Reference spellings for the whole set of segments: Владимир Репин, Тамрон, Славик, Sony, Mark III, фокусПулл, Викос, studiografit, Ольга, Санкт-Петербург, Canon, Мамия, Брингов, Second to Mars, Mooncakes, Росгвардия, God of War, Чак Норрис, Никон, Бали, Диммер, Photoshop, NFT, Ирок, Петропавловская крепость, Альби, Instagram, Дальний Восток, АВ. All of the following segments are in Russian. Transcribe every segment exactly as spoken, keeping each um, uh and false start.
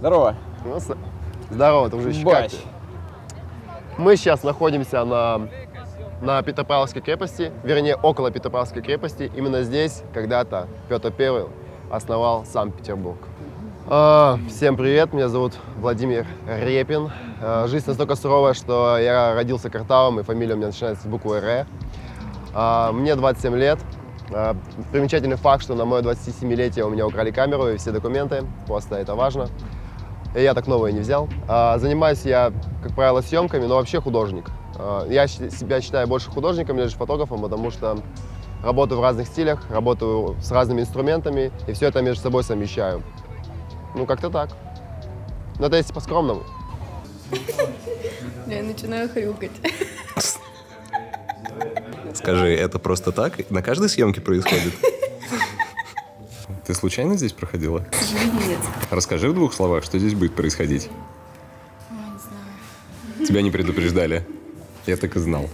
Здорово. Здорово, дружище. Бач. Мы сейчас находимся на, на Петропавловской крепости, вернее, около Петропавловской крепости. Именно здесь когда-то Петр Первый основал Санкт-Петербург. А, всем привет, меня зовут Владимир Репин. А, жизнь настолько суровая, что я родился картавым, и фамилия у меня начинается с буквы Р. А, мне двадцать семь лет. А, примечательный факт, что на мое двадцатисемилетие у меня украли камеру и все документы, просто это важно. И я так новое не взял. А, занимаюсь я, как правило, съемками, но вообще художник. А, я себя считаю больше художником, нежели фотографом, потому что работаю в разных стилях, работаю с разными инструментами, и все это между собой совмещаю. Ну, как-то так. Но это если по-скромному. Я начинаю хрюкать. Скажи, это просто так? На каждой съемке происходит? Ты случайно здесь проходила? К сожалению, нет. Расскажи в двух словах, что здесь будет происходить. Ну, не знаю. Тебя не предупреждали? Я так и знал.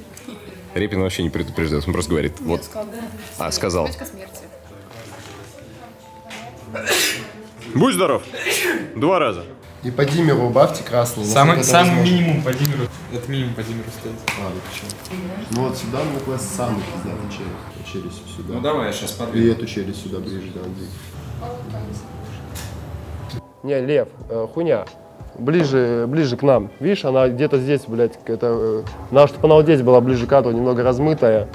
Репин вообще не предупреждает, он просто говорит. Нет, вот. Сказал, да. А, сказал. Точка смерти. Будь здоров. Два раза. И по Диммеру убавьте красный. Самый, самый минимум по Диммеру. Это минимум по Диммеру стоит. А, ну почему? Ну вот сюда мы класть самый пиздатый челюсть. Челюсть сюда. Ну давай, я сейчас подвину. И эту челюсть сюда ближе, да, Андрей. Не, Лев, э, хуйня. Ближе, ближе к нам. Видишь, она где-то здесь, блядь, это... Надо, чтобы она вот здесь была ближе к кадру, немного размытая.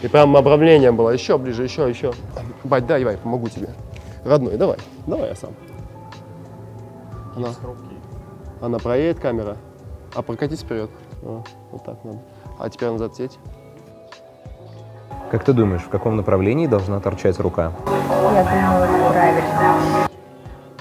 И прям обрамление было. Еще ближе, еще, еще. Бать, да, давай, помогу тебе. Родной, давай. Давай я сам. Она, она проедет, камера. А прокатись вперед. А, вот так надо. А теперь назад сеть. Как ты думаешь, в каком направлении должна торчать рука? Я думала, правильно.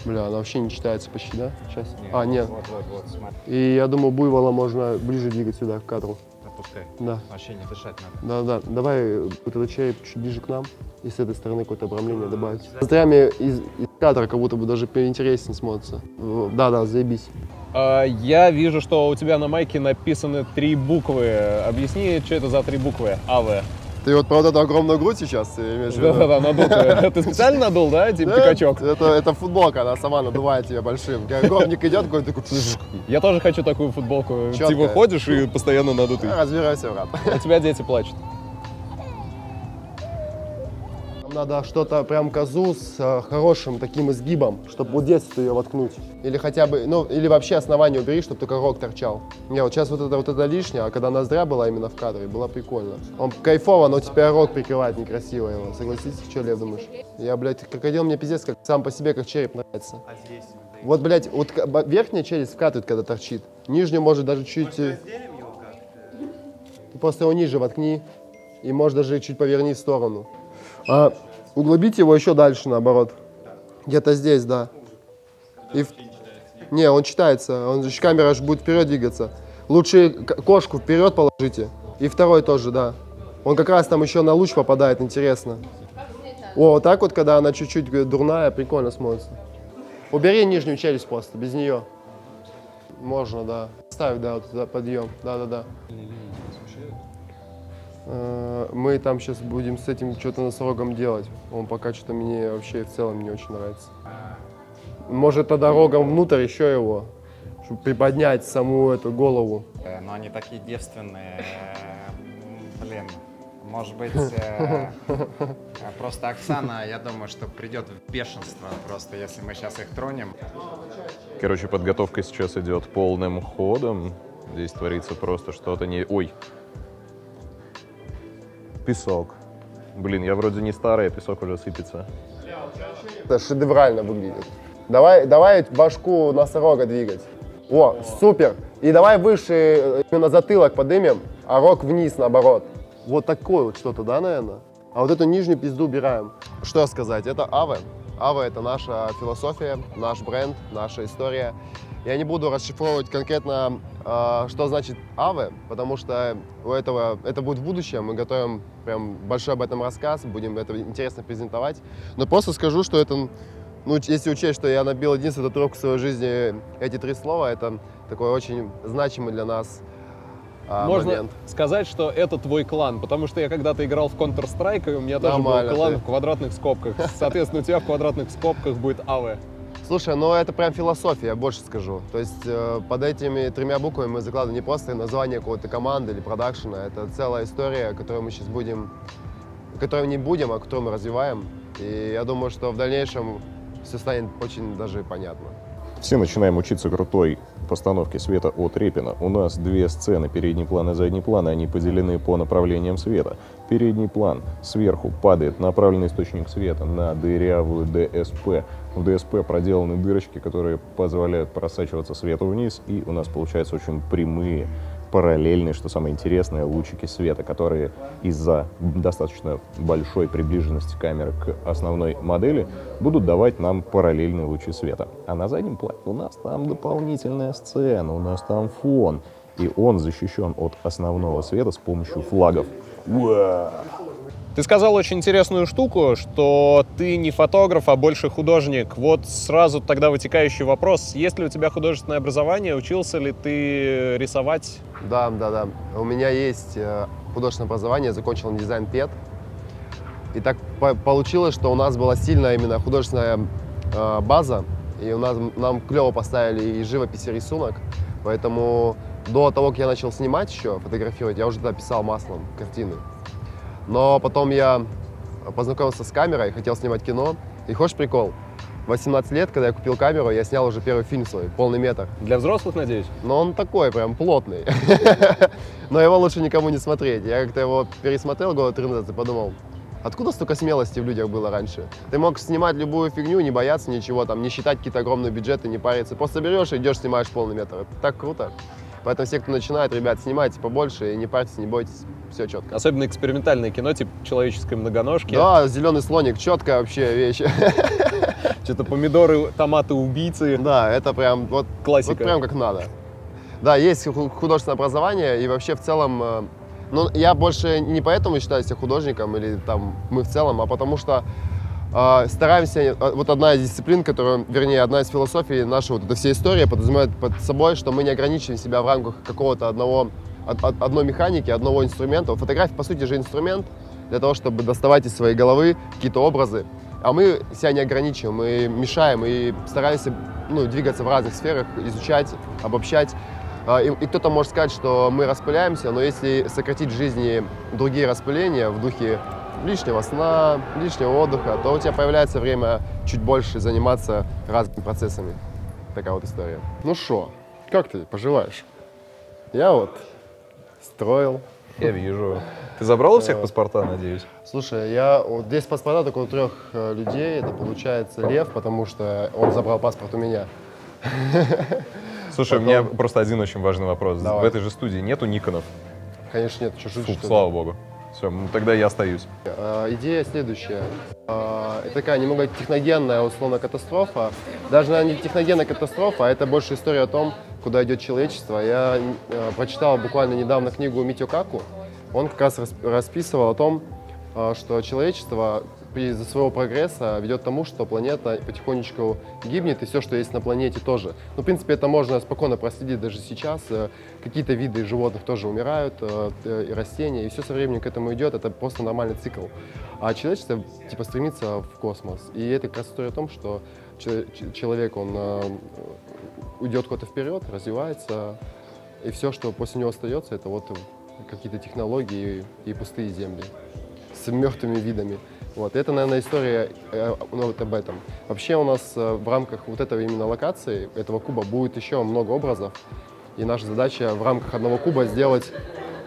Бля, она вообще не читается почти, да? Сейчас. Нет, а, нет. Вот, вот, вот, и я думаю, буйвола можно ближе двигать сюда, к кадру. Отпускай. Да. Вообще не дышать надо. Да, да. Давай вот этот чай чуть ближе к нам. И с этой стороны какое-то обрамление а, добавить. Ноздрями из, из кадра как будто бы даже поинтереснее смотрится. Да-да, заебись. А, я вижу, что у тебя на майке написаны три буквы. Объясни, что это за три буквы? АВ. Ты вот про вот эту огромную грудь сейчас имеешь в виду? Да-да-да, надул. Ты специально надул, да, типа пикачок? Это футболка, она сама надувает тебя большим. Гопник идет, такой такой... Я тоже хочу такую футболку. Ты выходишь и постоянно надутый. Разбирайся, брат. У тебя дети плачут. Нам надо что-то прям козу с хорошим таким изгибом, чтобы вот здесь ее воткнуть. Или хотя бы, ну, или вообще основание убери, чтобы только рог торчал. Не, вот сейчас вот это, вот это лишнее, а когда ноздря была именно в кадре, было прикольно. Он кайфово, но тебя рог прикрывает некрасиво его, согласись, что, Лев, думаешь? Я, блядь, крокодил мне пиздец, как сам по себе, как череп нравится. А здесь? Вот, блядь, вот верхняя челюсть вкатывает, когда торчит, нижнюю может даже чуть... Ты просто его ниже воткни, и может даже чуть поверни в сторону. А углубить его еще дальше, наоборот. Где-то здесь, да. И... Не, он читается, он, камера же будет вперед двигаться. Лучше кошку вперед положите. И второй тоже, да. Он как раз там еще на луч попадает, интересно. О, вот так вот, когда она чуть-чуть дурная, прикольно смотрится. Убери нижнюю челюсть просто, без нее. Можно, да. Ставь, да, вот туда подъем. Да-да-да. Мы там сейчас будем с этим что-то носорогом делать. Он пока что-то мне вообще в целом не очень нравится. Может, тогда рогом внутрь еще его, чтобы приподнять саму эту голову. Но они такие девственные, блин. Может быть, просто Оксана, я думаю, что придет в бешенство просто, если мы сейчас их тронем. Короче, подготовка сейчас идет полным ходом. Здесь творится просто что-то не... Ой! Песок. Блин, я вроде не старый, а песок уже сыпется. Это шедеврально выглядит. Давай, давай башку носорога двигать. О, супер! И давай выше именно затылок подымем, а рог вниз наоборот. Вот такое вот что-то, да, наверное? А вот эту нижнюю пизду убираем. Что сказать, это АВ. АВ — это наша философия, наш бренд, наша история. Я не буду расшифровывать конкретно, э, что значит АВ, потому что у этого, это будет в будущем. Мы готовим прям большой об этом рассказ, будем это интересно презентовать. Но просто скажу, что это, ну, если учесть, что я набил единственную татуировку в своей жизни, эти три слова, это такой очень значимый для нас э, Можно момент. Сказать, что это твой клан, потому что я когда-то играл в Counter-Strike, и у меня тоже был клан ты. в квадратных скобках. Соответственно, у тебя в квадратных скобках будет АВ. Слушай, ну это прям философия, я больше скажу. То есть э, под этими тремя буквами мы закладываем не просто название какой-то команды или продакшена, это целая история, которую мы сейчас будем, которую не будем, а которую мы развиваем. И я думаю, что в дальнейшем все станет очень даже понятно. Все начинаем учиться крутой постановке света от Репина. У нас две сцены, передний план и задний план, и они поделены по направлениям света. Передний план сверху падает направленный источник света на дырявую ДСП. В ДСП проделаны дырочки, которые позволяют просачиваться свету вниз, и у нас получаются очень прямые, параллельные, что самое интересное, лучики света, которые из-за достаточно большой приближенности камеры к основной модели будут давать нам параллельные лучи света. А на заднем плане у нас там дополнительная сцена, у нас там фон, и он защищен от основного света с помощью флагов. Уа! Ты сказал очень интересную штуку, что ты не фотограф, а больше художник. Вот сразу тогда вытекающий вопрос. Есть ли у тебя художественное образование? Учился ли ты рисовать? Да, да, да. У меня есть художественное образование. Я закончил дизайн пед. И так получилось, что у нас была сильная именно художественная база. И у нас, нам клево поставили и живопись, и рисунок. Поэтому до того, как я начал снимать еще, фотографировать, я уже тогда писал маслом картины. Но потом я познакомился с камерой, хотел снимать кино. И хочешь прикол? В восемнадцать лет, когда я купил камеру, я снял уже первый фильм свой, полный метр. Для взрослых, надеюсь? Но он такой прям плотный. Но его лучше никому не смотреть. Я как-то его пересмотрел года три назад и подумал, откуда столько смелости в людях было раньше? Ты мог снимать любую фигню, не бояться ничего, там, не считать какие-то огромные бюджеты, не париться. Просто берешь и идешь, снимаешь полный метр. Это так круто. Поэтому все, кто начинает, ребят, снимайте побольше и не парьтесь, не бойтесь, все четко. Особенно экспериментальное кино, типа «Человеческой многоножки». Да, «Зеленый слоник», четкая вообще вещь. Что-то помидоры, томаты, убийцы. Да, это прям вот классика. Вот прям как надо. Да, есть художественное образование и вообще в целом, ну, я больше не поэтому считаю себя художником или там мы в целом, а потому что стараемся, вот одна из дисциплин, которую, вернее, одна из философий нашей вот этой всей истории подразумевает под собой, что мы не ограничиваем себя в рамках какого-то одного, одной механики, одного инструмента. Фотография, по сути же, инструмент для того, чтобы доставать из своей головы какие-то образы. А мы себя не ограничиваем, мы мешаем и стараемся, ну, двигаться в разных сферах, изучать, обобщать. И, и кто-то может сказать, что мы распыляемся, но если сократить в жизни другие распыления в духе лишнего сна, лишнего отдыха, то у тебя появляется время чуть больше заниматься разными процессами. Такая вот история. Ну шо, как ты поживаешь? Я вот строил. Я вижу. Ты забрал у всех паспорта, надеюсь? Слушай, я вот здесь паспорта только у трех людей. Это получается Лев, потому что он забрал паспорт у меня. Слушай, у меня просто один очень важный вопрос. В этой же студии нету Никонов? Конечно нет, чуть-чуть. Слава богу. Все, ну, тогда я остаюсь. Э, идея следующая. Э, это такая немного техногенная, условно, катастрофа. Даже, наверное, не техногенная катастрофа, а это больше история о том, куда идет человечество. Я э, прочитал буквально недавно книгу Митю Каку. Он как раз расписывал о том, э, что человечество из-за своего прогресса ведет к тому, что планета потихонечку гибнет, и все, что есть на планете, тоже. Ну, в принципе, это можно спокойно проследить даже сейчас. Какие-то виды животных тоже умирают, и растения, и все со временем к этому идет. Это просто нормальный цикл. А человечество, типа, стремится в космос. И это как раз история о том, что человек, он уйдет куда-то вперед, развивается, и все, что после него остается, это вот какие-то технологии и пустые земли с мертвыми видами. Вот. Это, наверное, история э, ну, вот об этом. Вообще у нас э, в рамках вот этого именно локации, этого куба, будет еще много образов. И наша задача в рамках одного куба сделать,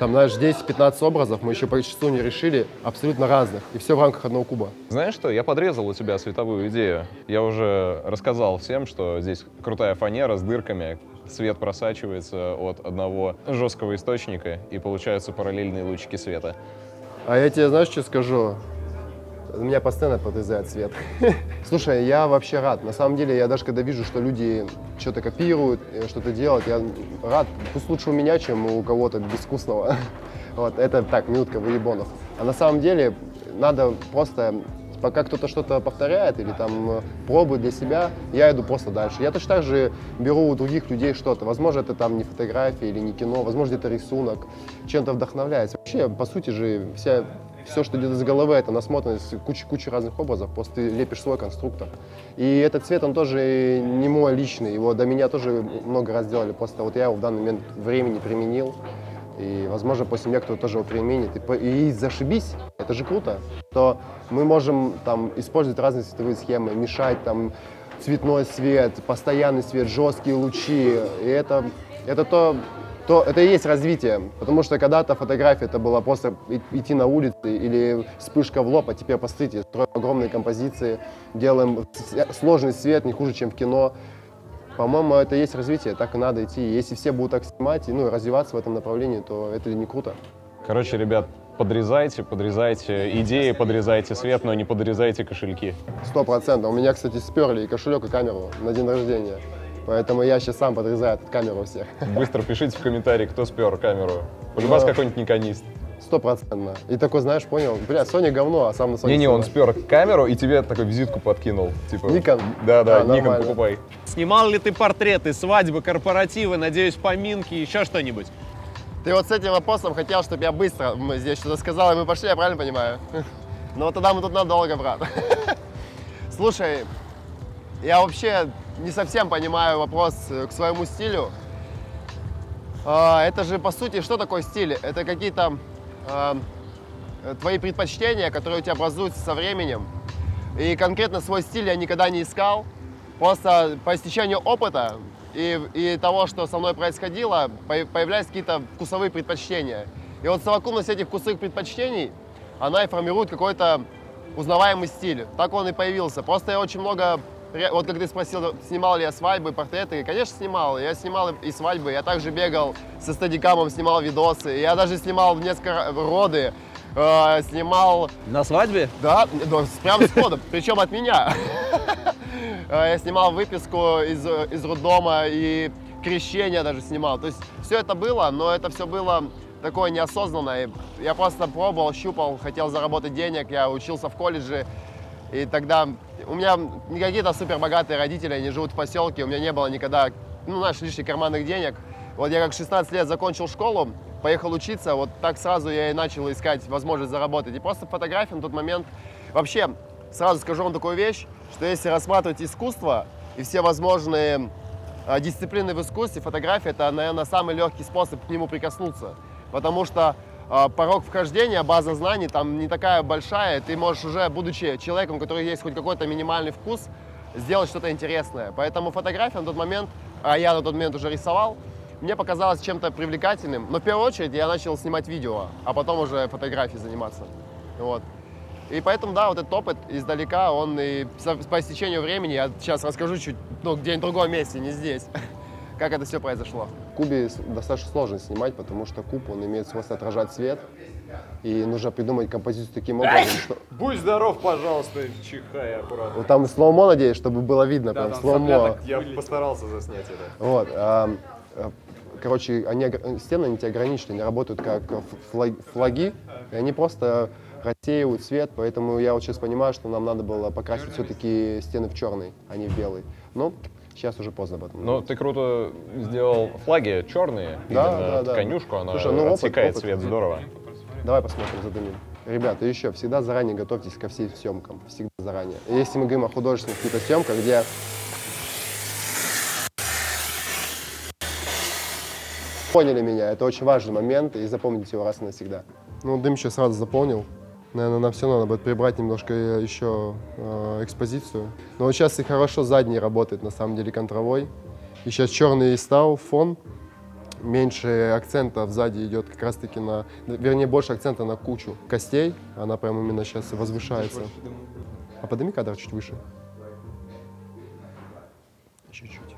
там, знаешь, десять-пятнадцать образов. Мы еще по числу не решили, абсолютно разных. И все в рамках одного куба. Знаешь что, я подрезал у тебя световую идею. Я уже рассказал всем, что здесь крутая фанера с дырками. Свет просачивается от одного жесткого источника, и получаются параллельные лучики света. А я тебе, знаешь, что скажу? Меня постоянно подрезает свет. Слушай, я вообще рад. На самом деле, я даже когда вижу, что люди что-то копируют, что-то делают, я рад. Пусть лучше у меня, чем у кого-то безвкусного. Вот, это так, минутка выебонов. А на самом деле, надо просто, пока кто-то что-то повторяет или там пробует для себя, я иду просто дальше. Я точно так же беру у других людей что-то. Возможно, это там не фотография или не кино, возможно, это рисунок. Чем-то вдохновляется. Вообще, по сути же, вся... все, что идет из головы, это насмотренность, куча, куча разных образов, просто ты лепишь свой конструктор. И этот цвет, он тоже не мой личный, его до меня тоже много раз делали, просто вот я его в данный момент времени применил, и, возможно, после меня кто-то тоже его применит. И, и зашибись, это же круто, то мы можем там использовать разные цветовые схемы, мешать там цветной свет, постоянный свет, жесткие лучи, и это, это то... то это и есть развитие, потому что когда-то фотография это была просто идти на улице или вспышка в лоб, а теперь, посмотрите, строим огромные композиции, делаем сложный свет, не хуже, чем в кино. По-моему, это и есть развитие, так и надо идти. Если все будут так снимать и ну, развиваться в этом направлении, то это не круто. Короче, ребят, подрезайте, подрезайте идеи, подрезайте свет, но не подрезайте кошельки. Сто процентов. У меня, кстати, сперли и кошелек, и камеру на день рождения. Поэтому я сейчас сам подрезаю эту камеру у всех. Быстро пишите в комментарии, кто спер камеру. У вас какой-нибудь Никонист. Стопроцентно. И такой, знаешь, понял, бля, Sony говно, а сам на Sony. Не-не, он спер камеру и тебе такой визитку подкинул. Типа. Никон. Да-да, Никон покупай. Снимал ли ты портреты, свадьбы, корпоративы, надеюсь, поминки, еще что-нибудь? Ты вот с этим вопросом хотел, чтобы я быстро здесь что-то сказал, и мы пошли, я правильно понимаю? Но тогда мы тут надолго, брат. Слушай, я вообще... не совсем понимаю вопрос к своему стилю. Это же, по сути, что такое стиль? Это какие-то твои предпочтения, которые у тебя образуются со временем. И конкретно свой стиль я никогда не искал. Просто по истечению опыта и, и того, что со мной происходило, появляются какие-то вкусовые предпочтения. И вот совокупность этих вкусовых предпочтений, она и формирует какой-то узнаваемый стиль. Так он и появился. Просто я очень много... Вот как ты спросил, снимал ли я свадьбы, портреты, конечно, снимал. Я снимал и свадьбы, я также бегал со стедикамом, снимал видосы. Я даже снимал несколько роды, э, снимал... На свадьбе? Да, прям с ходом, причем от меня. Я снимал выписку из, из роддома и крещение даже снимал. То есть все это было, но это все было такое неосознанное. Я просто пробовал, щупал, хотел заработать денег, я учился в колледже. И тогда у меня не какие-то супербогатые родители, они живут в поселке, у меня не было никогда, ну, знаешь, лишних карманных денег. Вот я как шестнадцать лет закончил школу, поехал учиться, вот так сразу я и начал искать возможность заработать. И просто фотография на тот момент... Вообще, сразу скажу вам такую вещь, что если рассматривать искусство и все возможные дисциплины в искусстве, фотография — это, наверное, самый легкий способ к нему прикоснуться, потому что... порог вхождения, база знаний там не такая большая, ты можешь уже, будучи человеком, у которого есть хоть какой-то минимальный вкус, сделать что-то интересное. Поэтому фотография на тот момент, а я на тот момент уже рисовал, мне показалось чем-то привлекательным. Но в первую очередь я начал снимать видео, а потом уже фотографией заниматься. Вот. И поэтому, да, вот этот опыт издалека, он и по истечению времени, я сейчас расскажу чуть, ну, где-нибудь в другом месте, не здесь, как это все произошло. В кубе достаточно сложно снимать, потому что куб, он имеет свойство отражать свет, и нужно придумать композицию таким образом, что... Будь здоров, пожалуйста, чихай аккуратно. Вот там слоумо, надеюсь, чтобы было видно. Да, прям, там я постарался заснять это. Вот. А, короче, они, стены они тебя ограничены, они работают как флаги, и они просто рассеивают свет, поэтому я вот сейчас понимаю, что нам надо было покрасить все-таки стены в черный, а не в белый. Ну, сейчас уже поздно об этом. Но ты круто сделал флаги черные, да, да, да. Конюшку, она Слушай, ну, отсекает опыт, опыт. свет, здорово. Давай посмотрим, задымим. Ребята, еще всегда заранее готовьтесь ко всем съемкам, всегда заранее. Если мы говорим о художественных каких-то съемках, где... Поняли меня, это очень важный момент, и запомните его раз и навсегда. Ну, дым еще сразу заполнил. Наверное, нам все надо будет прибрать немножко еще э, экспозицию. Но вот сейчас и хорошо задний работает, на самом деле, контровой. И сейчас черный стал фон. Меньше акцента сзади идет как раз-таки на... Вернее, больше акцента на кучу костей. Она прямо именно сейчас возвышается. А подними кадр чуть выше. Чуть-чуть.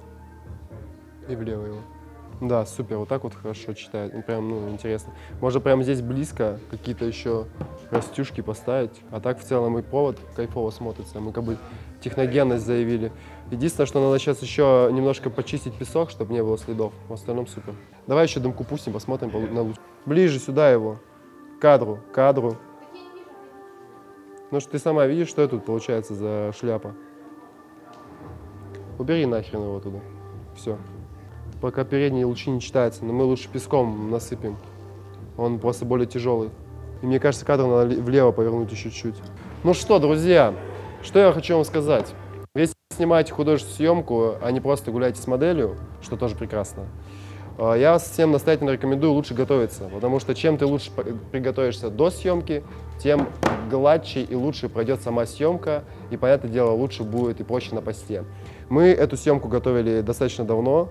И влево его. Да, супер, вот так вот хорошо читает, ну, прям, ну, интересно. Можно прямо здесь близко какие-то еще растюшки поставить, а так в целом и провод кайфово смотрится, мы как бы техногенность заявили. Единственное, что надо сейчас еще немножко почистить песок, чтобы не было следов, в остальном супер. Давай еще дымку пустим, посмотрим на луч. Ближе сюда его, к кадру, к кадру. Ну что ты сама видишь, что это тут получается за шляпа. Убери нахрен его туда, все. Пока передние лучи не читаются, но мы лучше песком насыпем. Он просто более тяжелый. И мне кажется, кадр надо влево повернуть еще чуть-чуть. Ну что, друзья, что я хочу вам сказать. Если вы снимаете художественную съемку, а не просто гуляете с моделью, что тоже прекрасно, я всем настоятельно рекомендую лучше готовиться, потому что чем ты лучше приготовишься до съемки, тем гладче и лучше пройдет сама съемка, и, понятное дело, лучше будет и проще на посте. Мы эту съемку готовили достаточно давно,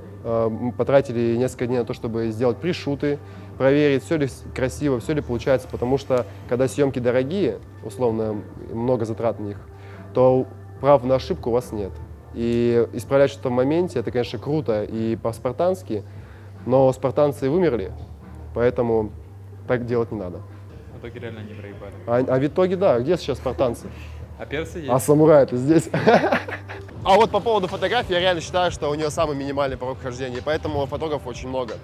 потратили несколько дней на то, чтобы сделать пришуты, проверить, все ли красиво, все ли получается, потому что, когда съемки дорогие, условно, много затрат на них, то прав на ошибку у вас нет. И исправлять что-то в моменте, это, конечно, круто и по-спартански, но спартанцы вымерли, поэтому так делать не надо. В итоге реально не проебали. А, а в итоге да, где сейчас спартанцы? А персы есть? А самураи-то здесь. А вот по поводу фотографии, я реально считаю, что у нее самый минимальный порог хождения, поэтому фотографов очень много.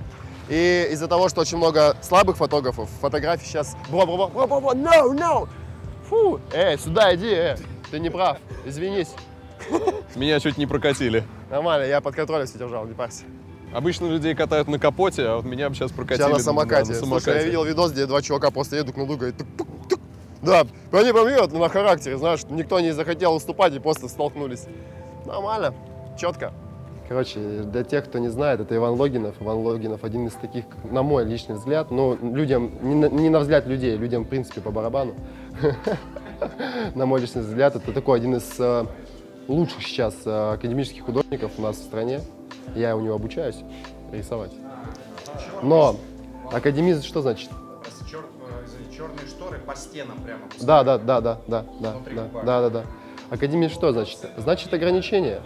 И из-за того, что очень много слабых фотографов, фотографии сейчас... Бро-бро-бро-бро-бро-бро, no, no! Фу! Эй, сюда иди, э, ты не прав, извинись. Меня чуть не прокатили. Нормально, я под контролем все держал, не парься. Обычно людей катают на капоте, а вот меня бы сейчас прокатили. Сейчас на самокате. Да, на самокате. Слушай, я видел видос, где два чувака просто едут на дугу и тук-тук-тук. Да, они по мне вот на характере, знаешь, никто не захотел уступать и просто столкнулись. Нормально, четко. Короче, для тех, кто не знает, это Иван Логинов. Иван Логинов один из таких, на мой личный взгляд, но людям, не на, не на взгляд людей, людям в принципе по барабану. На мой личный взгляд, это такой один из лучших сейчас академических художников у нас в стране. Я у него обучаюсь рисовать. Но академизм что значит? Черные шторы по стенам прямо. Да, да, да, да, да, да, да, да. Академизм что значит? Значит ограничение.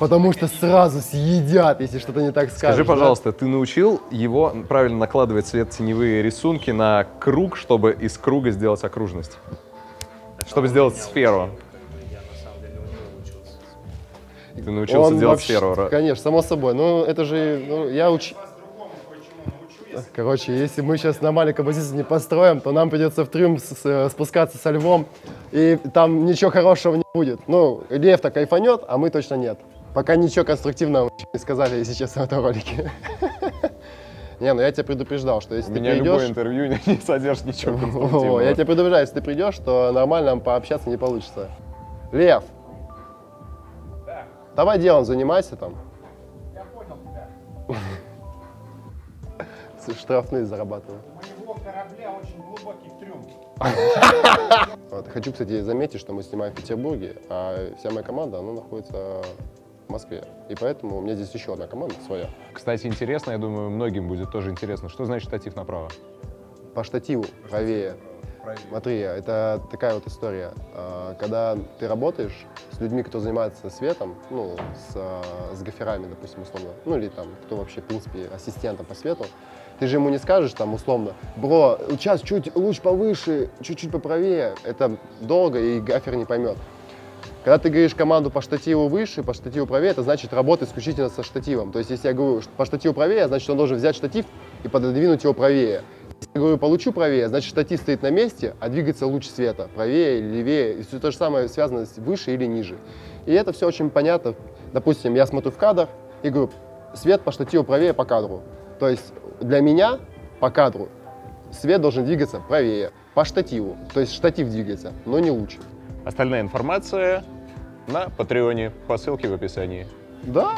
Потому что сразу съедят, если что-то не так скажешь. Скажи, пожалуйста, ты научил его правильно накладывать цвет-теневые рисунки на круг, чтобы из круга сделать окружность? Чтобы сделать сферу? Ты научился он делать вообще, сферу? Конечно, само собой. Ну, это же... Ну, я уч... Короче, если мы сейчас нормальную композицию не построим, то нам придется в трюм спускаться со Львом, и там ничего хорошего не будет. Ну, Лев-то кайфанет, а мы точно нет. Пока ничего конструктивного не сказали, если честно, в этом ролике. Не, ну я тебя предупреждал, что если ты придешь... У меня любое интервью не содержит ничего конструктивного. Я тебя предупреждаю, если ты придешь, то нормально пообщаться не получится. Лев! Давай делом занимайся там. Я понял тебя. Штрафные зарабатываю. У моего корабля очень глубокий трюм. Хочу, кстати, заметить, что мы снимаем в Петербурге, а вся моя команда, она находится в Москве. И поэтому у меня здесь еще одна команда своя. Кстати, интересно, я думаю, многим будет тоже интересно, что значит штатив направо? По штативу правее. Смотри, это такая вот история. Когда ты работаешь с людьми, кто занимается светом, ну, с, с гоферами, допустим, условно, ну, или там, кто вообще, в принципе, ассистентом по свету, ты же ему не скажешь, там, условно, бро, сейчас чуть луч повыше, чуть-чуть поправее, это долго, и гофер не поймет. Когда ты говоришь команду по штативу выше, по штативу правее, это значит работа исключительно со штативом. То есть, если я говорю по штативу правее, значит, он должен взять штатив и пододвинуть его правее. Если я говорю, получу правее, значит, штатив стоит на месте, а двигается луч света, правее или левее, и все то же самое связано с выше или ниже. И это все очень понятно. Допустим, я смотрю в кадр и говорю, свет по штативу правее по кадру. То есть для меня по кадру свет должен двигаться правее, по штативу. То есть штатив двигается, но не луч. Остальная информация на Патреоне по ссылке в описании. Да?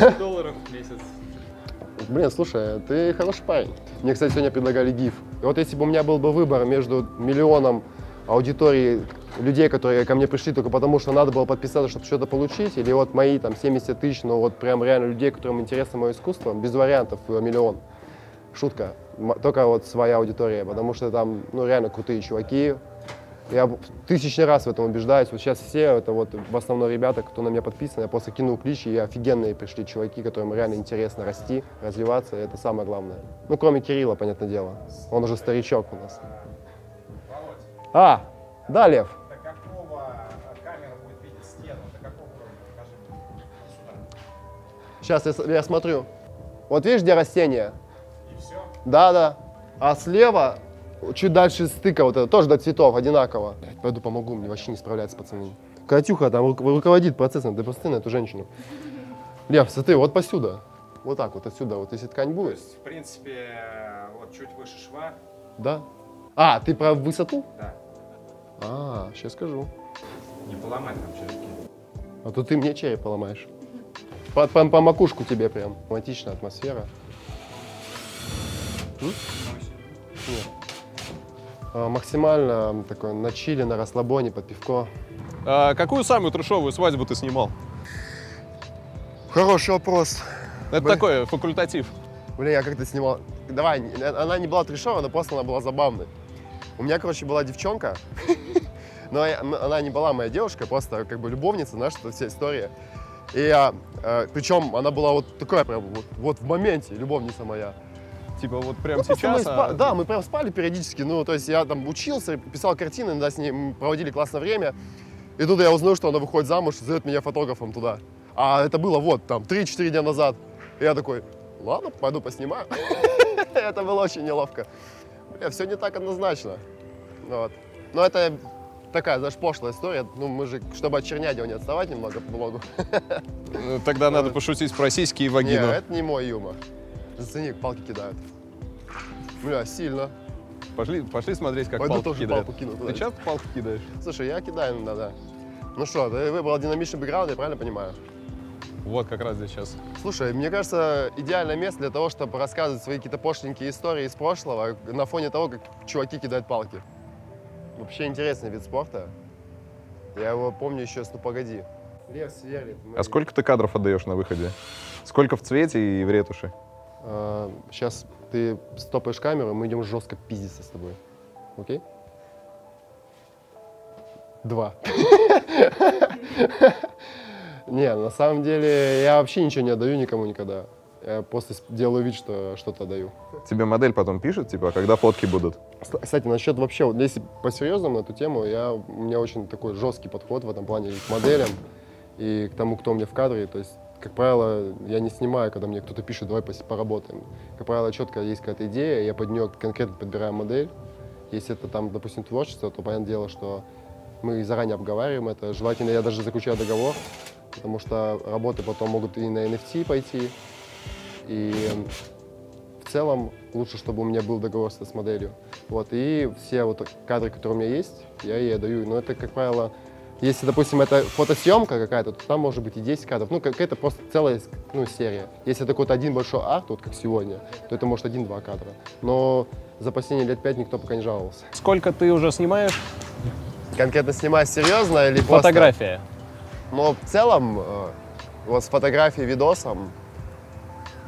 десять долларов в месяц. Блин, слушай, ты хороший парень. Мне, кстати, сегодня предлагали гиф. И вот если бы у меня был бы выбор между миллионом аудитории людей, которые ко мне пришли только потому, что надо было подписаться, чтобы что-то получить, или вот мои там семьдесят тысяч, ну вот прям реально людей, которым интересно мое искусство, без вариантов миллион. Шутка. Только вот своя аудитория, потому что там, ну, реально крутые чуваки. Я тысячный раз в этом убеждаюсь. Вот сейчас все, это вот в основном ребята, кто на меня подписан, я просто кинул клич, и офигенные пришли чуваки, которым реально интересно расти, развиваться, и это самое главное. Ну, кроме Кирилла, понятное дело. Он уже старичок у нас. Володь. А, да, Лев? До какого камера будет видеть стену? До какого уровня? Покажи мне. Сейчас я, я смотрю. Вот видишь, где растение? И все? Да, да. А слева... Чуть дальше стыка вот это, тоже до цветов, одинаково. Блядь, пойду помогу, мне вообще не справляется, пацаны. Катюха там ру руководит процессом, да посмотри на эту женщину. Лев, смотри, вот посюда. Вот так вот отсюда, вот если ткань будет. То есть, в принципе, вот чуть выше шва, Да? А, ты про высоту? Да. А, сейчас скажу. Не поломать там чашки. А то ты мне чай поломаешь. По, по, по макушку тебе прям. Романтичная атмосфера. М? А, максимально такой на чили, на расслабоне, под пивко. А какую самую трешовую свадьбу ты снимал? Хороший вопрос. Это Блин. такой факультатив. Блин, я как-то снимал... Давай, она не была трешовая, но просто она была забавной. У меня, короче, была девчонка, но она не была моя девушка, просто как бы любовница, знаешь, это вся история. И я, причем она была вот такая прям, вот, вот в моменте, любовница моя. Типа вот прям ну, сейчас? Мы спа... а... Да, мы прям спали периодически, ну, то есть я там учился, писал картины, иногда с ней проводили классное время. И тут я узнаю, что она выходит замуж, зовет меня фотографом туда. А это было вот там три-четыре дня назад. И я такой, ладно, пойду поснимаю. Это было очень неловко. Бля, все не так однозначно. Вот. Но это такая, знаешь, пошлая история. Ну, мы же, чтобы от Чернядева не отставать немного по блогу. Ну, тогда надо пошутить про сиськи и вагину. Нет, это не мой юмор. Зацени, палки кидают. Бля, сильно. Пошли, пошли смотреть, как палки кидают. Ты часто палки кидаешь? Слушай, я кидаю иногда, да. Ну что, ты выбрал динамичный бэкграунд, я правильно понимаю? Вот как раз здесь сейчас. Слушай, мне кажется, идеальное место для того, чтобы рассказывать свои какие-то пошленькие истории из прошлого на фоне того, как чуваки кидают палки. Вообще интересный вид спорта. Я его помню еще с «Ну погоди». Лев сверлит. Мы... А сколько ты кадров отдаешь на выходе? Сколько в цвете и в ретуши? А, сейчас ты стопаешь камеру, и мы идем жестко пиздиться с тобой. Окей? Два. Не, на самом деле я вообще ничего не отдаю никому никогда. Я просто делаю вид, что что-то отдаю. Тебе модель потом пишет, типа, когда фотки будут? Кстати, насчет вообще, вот если по-серьезному на эту тему, я, у меня очень такой жесткий подход в этом плане к моделям и к тому, кто у меня в кадре. То есть, как правило, я не снимаю, когда мне кто-то пишет, давай поработаем. Как правило, четко есть какая-то идея, я под нее конкретно подбираю модель. Если это там, допустим, творчество, то понятное дело, что мы заранее обговариваем это. Желательно, я даже заключаю договор, потому что работы потом могут и на эн эф ти пойти. И в целом лучше, чтобы у меня был договор с моделью. Вот. И все вот кадры, которые у меня есть, я ей отдаю. Но это, как правило, если, допустим, это фотосъемка какая-то, то там может быть и десять кадров. Ну, какая-то просто целая ну, серия. Если это какой-то один большой арт, вот как сегодня, то это может один-два кадра. Но за последние лет пять никто пока не жаловался. Сколько ты уже снимаешь? Конкретно снимаю серьезно или просто? Фотография. Но в целом, вот с фотографией, видосом,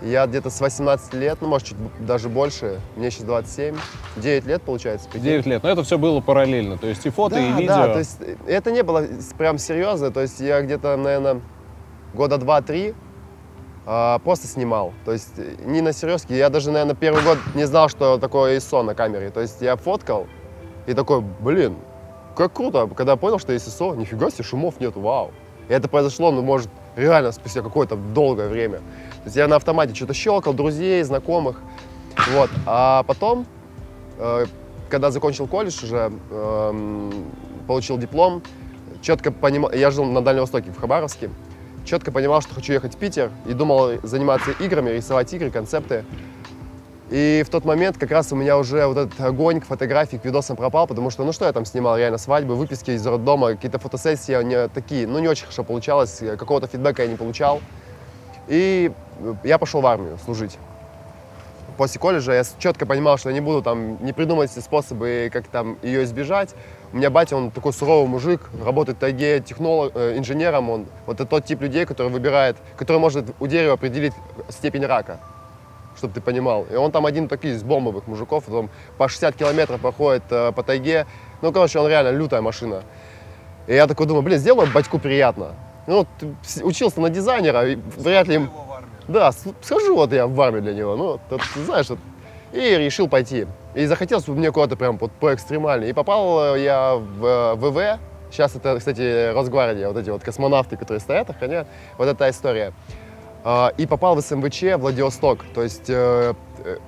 я где-то с восемнадцати лет, ну, может, чуть даже больше, мне сейчас двадцать семь, девять лет, получается. пять. девять лет, но это все было параллельно, то есть и фото, да, и видео. Да, то есть это не было прям серьезно, то есть я где-то, наверное, года два-три а, просто снимал, то есть не на серьезке. Я даже, наверное, первый год не знал, что такое ай эс о на камере, то есть я фоткал и такой, блин, как круто, когда понял, что есть ай эс о, нифига себе, шумов нет, вау. И это произошло, ну, может, реально спустя какое-то долгое время. То есть я на автомате что-то щелкал, друзей, знакомых. Вот. А потом, э, когда закончил колледж уже, э, получил диплом, четко понимал, я жил на Дальнем Востоке, в Хабаровске, четко понимал, что хочу ехать в Питер, и думал заниматься играми, рисовать игры, концепты. И в тот момент как раз у меня уже вот этот огонь к фотографии, к видосам пропал, потому что, ну что я там снимал, реально свадьбы, выписки из роддома, какие-то фотосессии, не такие, ну не очень хорошо получалось, какого-то фидбэка я не получал. И я пошел в армию служить. После колледжа я четко понимал, что я не буду там, не придумать способы, как там ее избежать. У меня батя, он такой суровый мужик, работает в тайге технолог, инженером, он вот это тот тип людей, который выбирает, который может у дерева определить степень рака, чтобы ты понимал. И он там один такой из бомбовых мужиков, там по шестьдесят километров проходит э, по тайге. Ну, короче, он реально лютая машина. И я такой думаю, блин, сделаю батьку приятно. Ну, ты учился на дизайнера, и вряд ли им... Его в армию. Да, схожу вот я в армию для него, ну, ты, ты знаешь, вот. И решил пойти. И захотелось бы мне куда-то прям вот поэкстремально. И попал я в ВВ, сейчас это, кстати, Росгвардия, вот эти вот космонавты, которые стоят, охраняют, вот эта история. И попал в эс эм вэ че Владивосток, то есть э,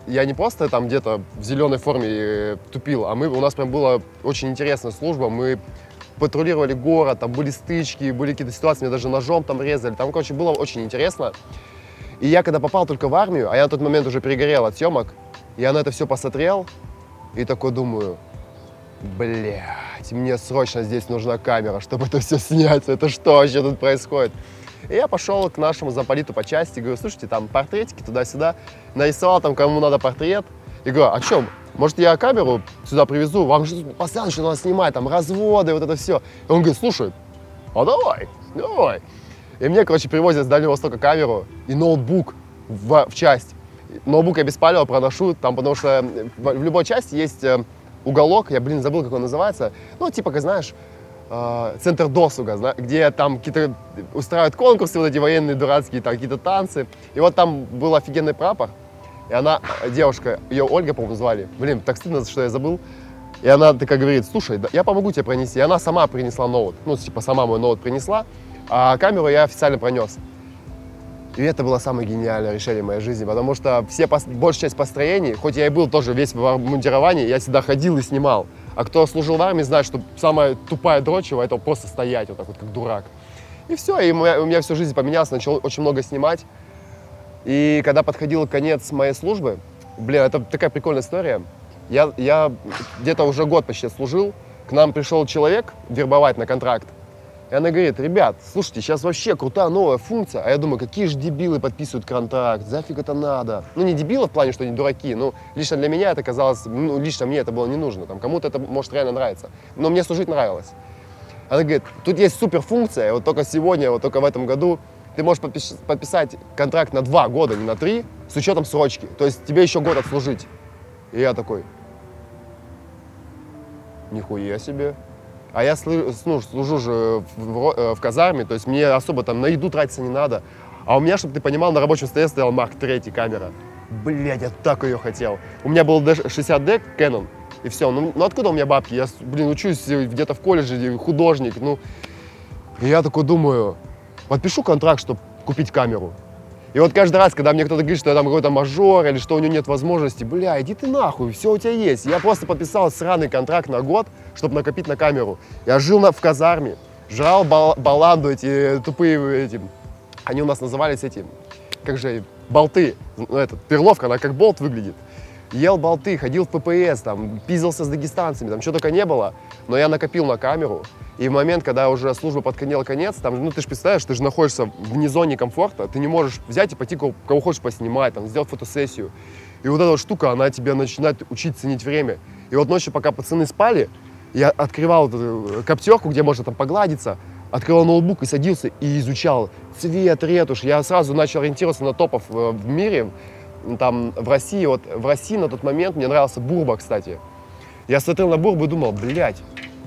я не просто там где-то в зеленой форме тупил, а мы, у нас прям была очень интересная служба, мы патрулировали город, там были стычки, были какие-то ситуации, меня даже ножом там резали, там, короче, было очень интересно. И я когда попал только в армию, а я на тот момент уже перегорел от съемок, я на это все посмотрел, И такой думаю, блядь, мне срочно здесь нужна камера, чтобы это все снять. Это что вообще тут происходит? И я пошел к нашему замполиту по части, говорю, слушайте, там портретики туда-сюда. Нарисовал там, кому надо портрет. И говорю, а что, может, я камеру сюда привезу? Вам же постоянно что-то надо снимать, там разводы, вот это все. И он говорит, слушай, а давай, давай. И мне, короче, привозят с Дальнего Востока камеру и ноутбук в, в часть. Ноутбук я без палева проношу, там, потому что в любой части есть уголок, я, блин, забыл, как он называется, ну, типа, как знаешь, э, центр досуга, где там какие-то устраивают конкурсы, вот эти военные дурацкие, там какие-то танцы. И вот там был офигенный прапор, и она, девушка, ее Ольга, по-моему, звали, блин, так стыдно, что я забыл. И она такая говорит, слушай, да, я помогу тебе пронести. И она сама принесла ноут, ну, типа, сама мой ноут принесла, а камеру я официально пронес. И это было самое гениальное решение в моей жизни, потому что все, большая часть построений, хоть я и был тоже весь в обмундировании, я всегда ходил и снимал. А кто служил в армии, знает, что самая тупая дрочева — это просто стоять вот так вот, как дурак. И все, и у меня, у меня всю жизнь поменялась, начал очень много снимать. И когда подходил конец моей службы, блин, это такая прикольная история. Я, я где-то уже год почти служил, к нам пришел человек вербовать на контракт. И она говорит, ребят, слушайте, сейчас вообще крутая новая функция. А я думаю, какие же дебилы подписывают контракт, зафиг это надо. Ну, не дебилы в плане, что они дураки, но лично для меня это казалось, ну, лично мне это было не нужно. Там, кому-то это, может, реально нравится, но мне служить нравилось. Она говорит, тут есть суперфункция, вот только сегодня, вот только в этом году ты можешь подпис- подписать контракт на два года, не на три, с учетом срочки. То есть тебе еще год отслужить. И я такой, нихуя себе. А я ну, служу же в, в казарме, то есть мне особо там на еду тратиться не надо. А у меня, чтобы ты понимал, на рабочем столе стоял Марк три камера. Блядь, я так ее хотел. У меня был шестьдесят дэ Canon, и все. Ну, ну откуда у меня бабки? Я, блин, учусь где-то в колледже, художник, ну. И я такой думаю, подпишу контракт, чтобы купить камеру. И вот каждый раз, когда мне кто-то говорит, что я там какой-то мажор, или что у него нет возможности, бля, иди ты нахуй, все у тебя есть. Я просто подписал сраный контракт на год, чтобы накопить на камеру. Я жил на, в казарме, жрал бал, баланду эти тупые, эти, они у нас назывались эти, как же, болты, ну, этот, перловка, она как болт выглядит. Ел болты, ходил в ППС, там, пиздился с дагестанцами, там, что только не было, но я накопил на камеру. И в момент, когда уже служба подходила конец, там, ну ты же представляешь, ты же находишься вне зоны комфорта, ты не можешь взять и пойти кого, кого хочешь поснимать, там, сделать фотосессию. И вот эта вот штука, она тебя начинает учить ценить время. И вот ночью, пока пацаны спали, я открывал эту коптерку, где можно там погладиться, открывал ноутбук и садился и изучал цвет, ретушь. Я сразу начал ориентироваться на топов в мире, там, в России. Вот в России на тот момент мне нравился Бурба, кстати. Я смотрел на Бурбу и думал, блядь,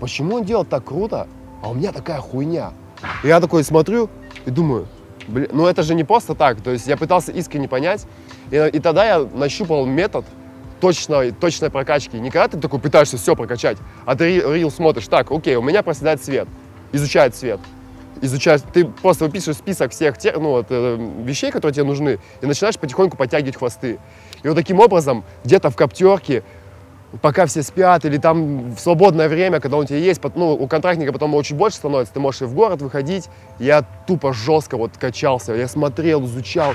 почему он делает так круто, а у меня такая хуйня? И я такой смотрю и думаю, блин, ну это же не просто так. То есть я пытался искренне понять, и, и тогда я нащупал метод точной, точной прокачки. Не когда ты такой пытаешься все прокачать, а ты рил смотришь, так, окей, у меня проседает цвет, изучает цвет, изучает, ты просто выписываешь список всех тех, ну, вот, вещей, которые тебе нужны, и начинаешь потихоньку подтягивать хвосты. И вот таким образом где-то в коптерке, пока все спят, или там в свободное время, когда у тебя есть, ну, у контрактника потом очень больше становится, ты можешь и в город выходить. Я тупо жестко вот качался, я смотрел, изучал.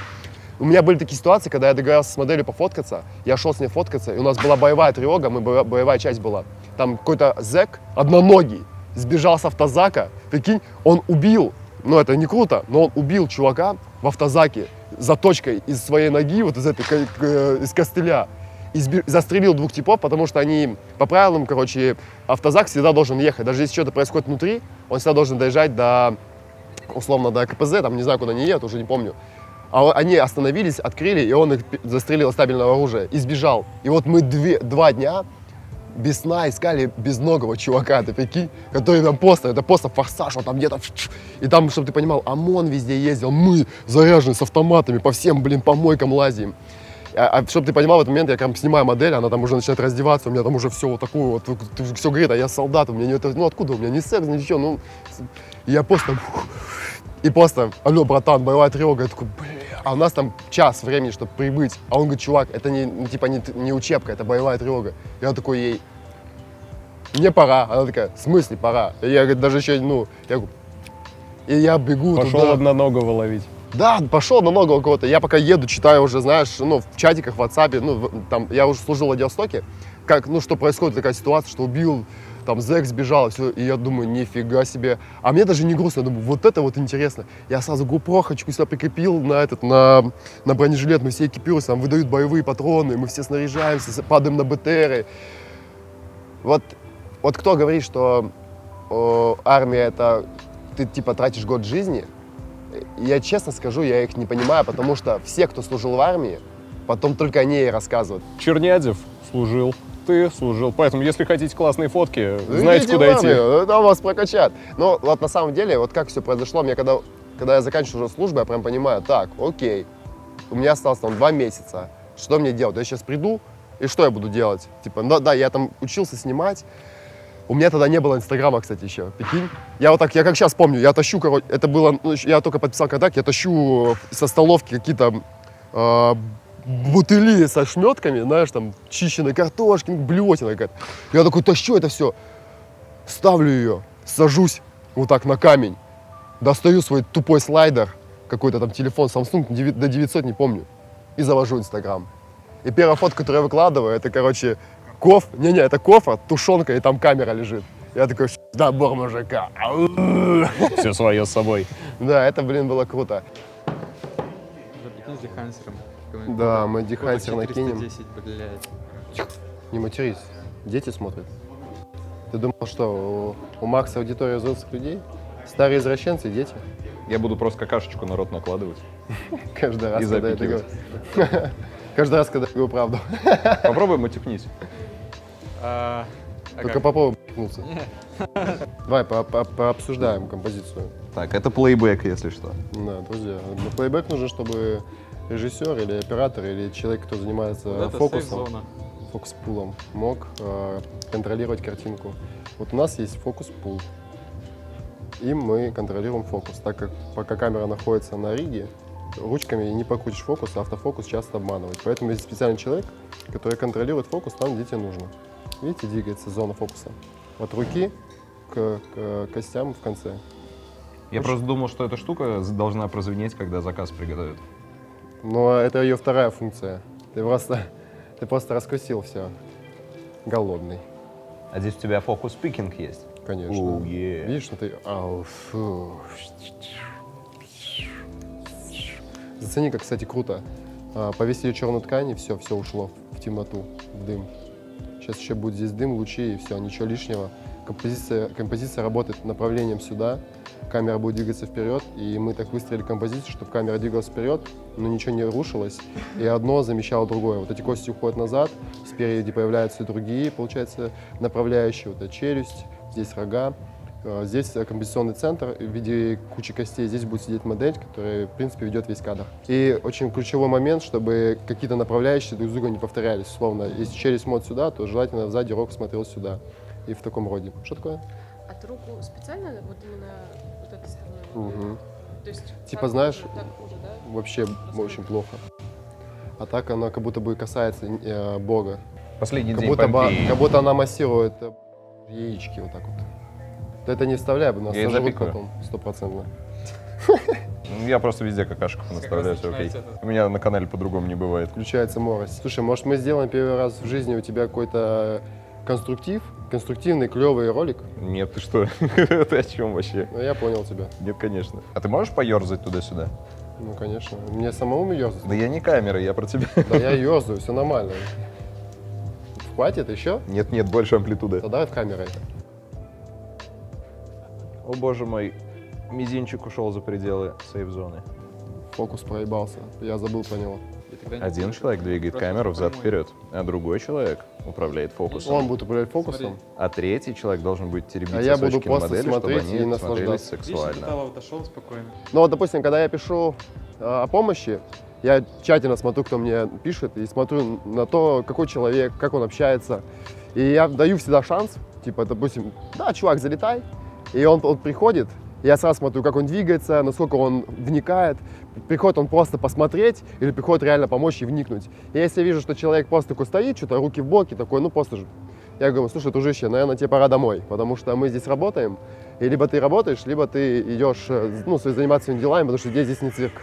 У меня были такие ситуации, когда я договорился с моделью пофоткаться, я шел с ней фоткаться, и у нас была боевая тревога, мы боевая, боевая часть была. Там какой-то зэк, одноногий, сбежал с автозака, прикинь, он убил, ну это не круто, но он убил чувака в автозаке заточкой из своей ноги, вот из этой, из костыля. Застрелил двух типов, потому что они по правилам, короче, автозак всегда должен ехать. Даже если что-то происходит внутри, он всегда должен доезжать до, условно, до ка пэ зэ, там не знаю, куда они едут, уже не помню. А они остановились, открыли, и он их застрелил из стабильного оружия и сбежал. И вот мы две, два дня без сна искали безногого чувака, ты прикинь, который там просто, это просто форсаж, он там где-то, и там, чтобы ты понимал, ОМОН везде ездил, мы заряжены с автоматами, по всем, блин, помойкам лазим. А, а чтобы ты понимал, в этот момент я там снимаю модель, она там уже начинает раздеваться, у меня там уже все вот такое вот, все горит, а я солдат, у меня нет, ну откуда, у меня не секс, ничего, ну, я просто, и просто, алло, братан, боевая тревога, я такой, бля, а у нас там час времени, чтобы прибыть, а он говорит, чувак, это не, типа, не, не учебка, это боевая тревога, я такой, ей, мне пора, она такая, в смысле пора, и я, говорит, даже еще, ну, я говорю, и я бегу. Пошел туда. Пошел одноногого ловить. Да, пошел намного у кого-то. Я пока еду, читаю уже, знаешь, ну, в чатиках, в WhatsApp, ну, там, я уже служил в Владивостоке, как, ну, что происходит, такая ситуация, что убил, там, зэк сбежал, все, и я думаю, нифига себе. А мне даже не грустно, я думаю, вот это вот интересно. Я сразу GoPro-очку себя прикрепил на этот, на, на бронежилет, мы все экипируемся, нам выдают боевые патроны, мы все снаряжаемся, падаем на БТРы. Вот, вот кто говорит, что о, армия это, ты, типа, тратишь год жизни, я честно скажу, я их не понимаю, потому что все, кто служил в армии, потом только о ней рассказывают. Чернядев служил, ты служил, поэтому если хотите классные фотки, ну, знаете, куда идти. Там вас прокачат. Но вот на самом деле, вот как все произошло, мне когда, когда я заканчиваю уже службу, я прям понимаю, так, окей, у меня осталось там два месяца, что мне делать? Я сейчас приду, и что я буду делать? Типа, ну, да, я там учился снимать. У меня тогда не было инстаграма, кстати, еще, прикинь. Я вот так, я как сейчас помню, я тащу, короче, это было, ну, я только подписал контракт, я тащу со столовки какие-то э, бутыли со шметками, знаешь, там, чищенной картошки, блевотина какая-то. Я такой тащу это все, ставлю ее, сажусь вот так на камень, достаю свой тупой слайдер, какой-то там телефон Samsung, до девятисот не помню, и завожу инстаграм. И первая фотка, которую я выкладываю, это, короче, Коф, не-не, это кофа, тушенка, и там камера лежит. Я такой, набор мужика. Все свое с собой. Да, это, блин, было круто. Да, мы дехансер накинем. Не матерись, дети смотрят. Ты думал, что у Макса аудитория взрослых людей? Старые извращенцы, дети? Я буду просто какашечку на рот накладывать. Каждый раз, когда я это говорю. Каждый раз, когда я говорю правду. Попробуй матюкнись. А, а Только как? Попробуй матюкнуться. Давай по -по пообсуждаем композицию. Так, это плейбэк, если что. Да, друзья, на плейбэк нужно, чтобы режиссер или оператор, или человек, кто занимается вот фокусом, фокус-пулом, мог э, контролировать картинку. Вот у нас есть фокус-пул, и мы контролируем фокус, так как пока камера находится на риге, ручками не покрутишь фокус, а автофокус часто обманывает. Поэтому есть специальный человек, который контролирует фокус там, где тебе нужно. Видите, двигается зона фокуса. От руки к, к костям в конце. Я Очень... просто думал, что эта штука должна прозвенеть, когда заказ приготовят. Но это ее вторая функция. Ты просто, ты просто раскусил все. Голодный. А здесь у тебя фокус-пикинг есть? Конечно. Oh, yeah. Видишь, что ты... Oh, Зацени, как, кстати, круто. Повесить ее черную ткань, и все, все ушло в темноту, в дым. Сейчас еще будет здесь дым, лучи, и все, ничего лишнего. Композиция, композиция работает направлением сюда, камера будет двигаться вперед, и мы так выстроили композицию, чтобы камера двигалась вперед, но ничего не рушилось, и одно замещало другое. Вот эти кости уходят назад, спереди появляются и другие, получается, направляющие. Вот эта челюсть, здесь рога. Здесь композиционный центр в виде кучи костей. Здесь будет сидеть модель, которая, в принципе, ведет весь кадр. И очень ключевой момент, чтобы какие-то направляющие друг друга не повторялись. Словно, если челюсть смотрит сюда, то желательно сзади рог смотрел сюда. И в таком роде. Что такое? От руку специально вот именно вот этой стороной? Угу. То есть, типа, знаешь, хуже, хуже, да? Вообще Раскрыто. Очень плохо. А так она как будто бы касается э, Бога. Последний как день будто ба, Как будто она массирует яички вот так вот. Это не вставляй, бы нас сожрут потом, стопроцентно. Я просто везде какашку наставляю, все окей. У меня на канале по-другому не бывает. Включается морость. Слушай, может, мы сделаем первый раз в жизни у тебя какой-то конструктив, конструктивный, клевый ролик? Нет, ты что? Ты о чем вообще? Ну, я понял тебя. Нет, конечно. А ты можешь поерзать туда-сюда? Ну, конечно. Мне самому ерзать. Да я не камера, я про тебя. Да я ерзаю, все нормально. Хватит еще? Нет, нет, больше амплитуды. Тогда от камеры это. О боже мой, мизинчик ушел за пределы сейф-зоны. Фокус проебался, я забыл про него. Один человек двигает камеру взад-вперед, а другой человек управляет фокусом. Он будет управлять фокусом. А третий человек должен будет теребить а сосочки на модели, чтобы они наслаждались сексуально. Ну вот, допустим, когда я пишу о помощи, я тщательно смотрю, кто мне пишет, и смотрю на то, какой человек, как он общается. И я даю всегда шанс, типа, допустим, да, чувак, залетай. И он, он приходит, я сразу смотрю, как он двигается, насколько он вникает. Приходит он просто посмотреть или приходит реально помочь и вникнуть. И если я вижу, что человек просто такой стоит, что-то руки в боки, такой, ну просто же. Я говорю, слушай, дружище, наверное, тебе пора домой, потому что мы здесь работаем. И либо ты работаешь, либо ты идешь ну, заниматься своими делами, потому что здесь, здесь не цирк.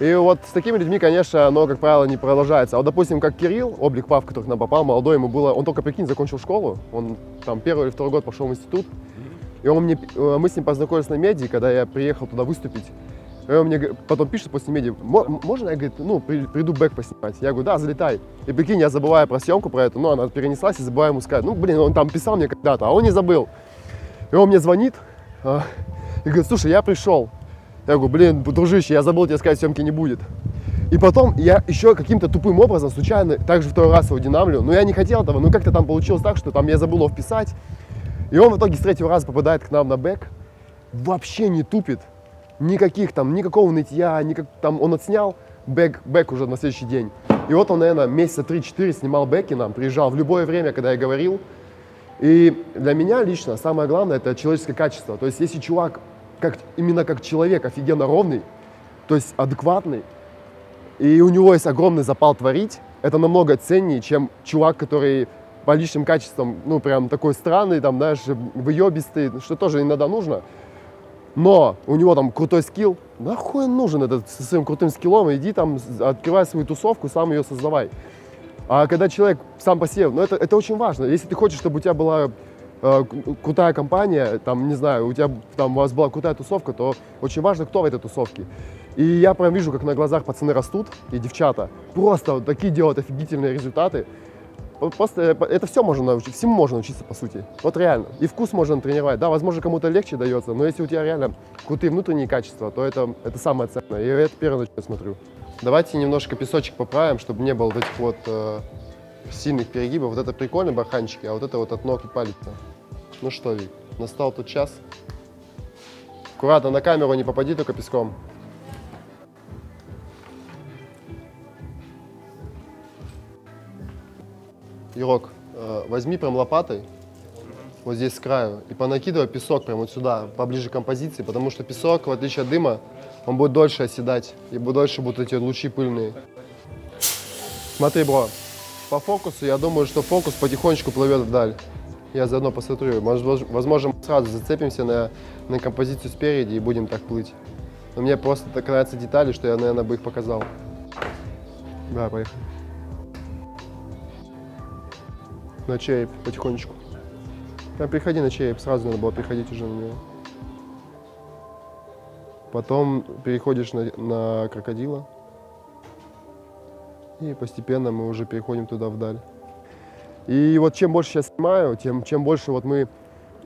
И вот с такими людьми, конечно, оно, как правило, не продолжается. А вот, допустим, как Кирилл, облик пап, который к нам попал, молодой ему было, он только, прикинь, закончил школу, он там первый или второй год пошел в институт, и он мне, мы с ним познакомились на меди, когда я приехал туда выступить. И он мне потом пишет после меди, можно я, говорит, ну, приду бэк поснимать? Я говорю, да, залетай. И прикинь, я забываю про съемку, про эту, но она перенеслась, и забываю ему сказать, ну, блин, он там писал мне когда-то, а он не забыл. И он мне звонит и говорит, слушай, я пришел. Я говорю, блин, дружище, я забыл тебе сказать, съемки не будет. И потом я еще каким-то тупым образом, случайно, также второй раз его динамлю, но я не хотел этого, но как-то там получилось так, что там я забыл его вписать. И он в итоге с третьего раза попадает к нам на бэк, вообще не тупит. Никаких там, никакого нытья, никак, там он отснял бэк, бэк уже на следующий день. И вот он, наверное, месяца три-четыре снимал бэки нам, приезжал в любое время, когда я говорил. И для меня лично самое главное – это человеческое качество. То есть если чувак, как, именно как человек, офигенно ровный, то есть адекватный, и у него есть огромный запал творить, это намного ценнее, чем чувак, который по личным качествам, ну, прям такой странный, там, знаешь, выебистый, что тоже иногда нужно. Но у него там крутой скилл, нахуй нужен этот со своим крутым скиллом, иди там, открывай свою тусовку, сам ее создавай. А когда человек сам по себе, ну это, это очень важно, если ты хочешь, чтобы у тебя была э, крутая компания, там, не знаю, у тебя там у вас была крутая тусовка, то очень важно, кто в этой тусовке. И я прям вижу, как на глазах пацаны растут, и девчата, просто вот такие делают офигительные результаты. Просто это все можно научиться, всему можно учиться, по сути. Вот реально. И вкус можно тренировать. Да, возможно, кому-то легче дается, но если у тебя реально крутые внутренние качества, то это, это самое ценное. И это первое, на что я смотрю. Давайте немножко песочек поправим, чтобы не было вот этих вот э, сильных перегибов. Вот это прикольно, барханчики, а вот это вот от ног и палец-то. Ну что, Вик, настал тот час. Аккуратно, на камеру не попади только песком. Ирок, возьми прям лопатой, вот здесь с краю, и понакидывай песок прям вот сюда, поближе к композиции, потому что песок, в отличие от дыма, он будет дольше оседать, и дольше будут эти лучи пыльные. Смотри, бро, по фокусу, я думаю, что фокус потихонечку плывет вдаль. Я заодно посмотрю, возможно, мы сразу зацепимся на, на композицию спереди и будем так плыть. Но мне просто так нравятся детали, что я, наверное, бы их показал. Да, поехали. На череп потихонечку. Прям приходи на череп, сразу надо было приходить уже на него. Потом переходишь на, на крокодила. И постепенно мы уже переходим туда вдаль. И вот чем больше я снимаю, тем чем больше вот мы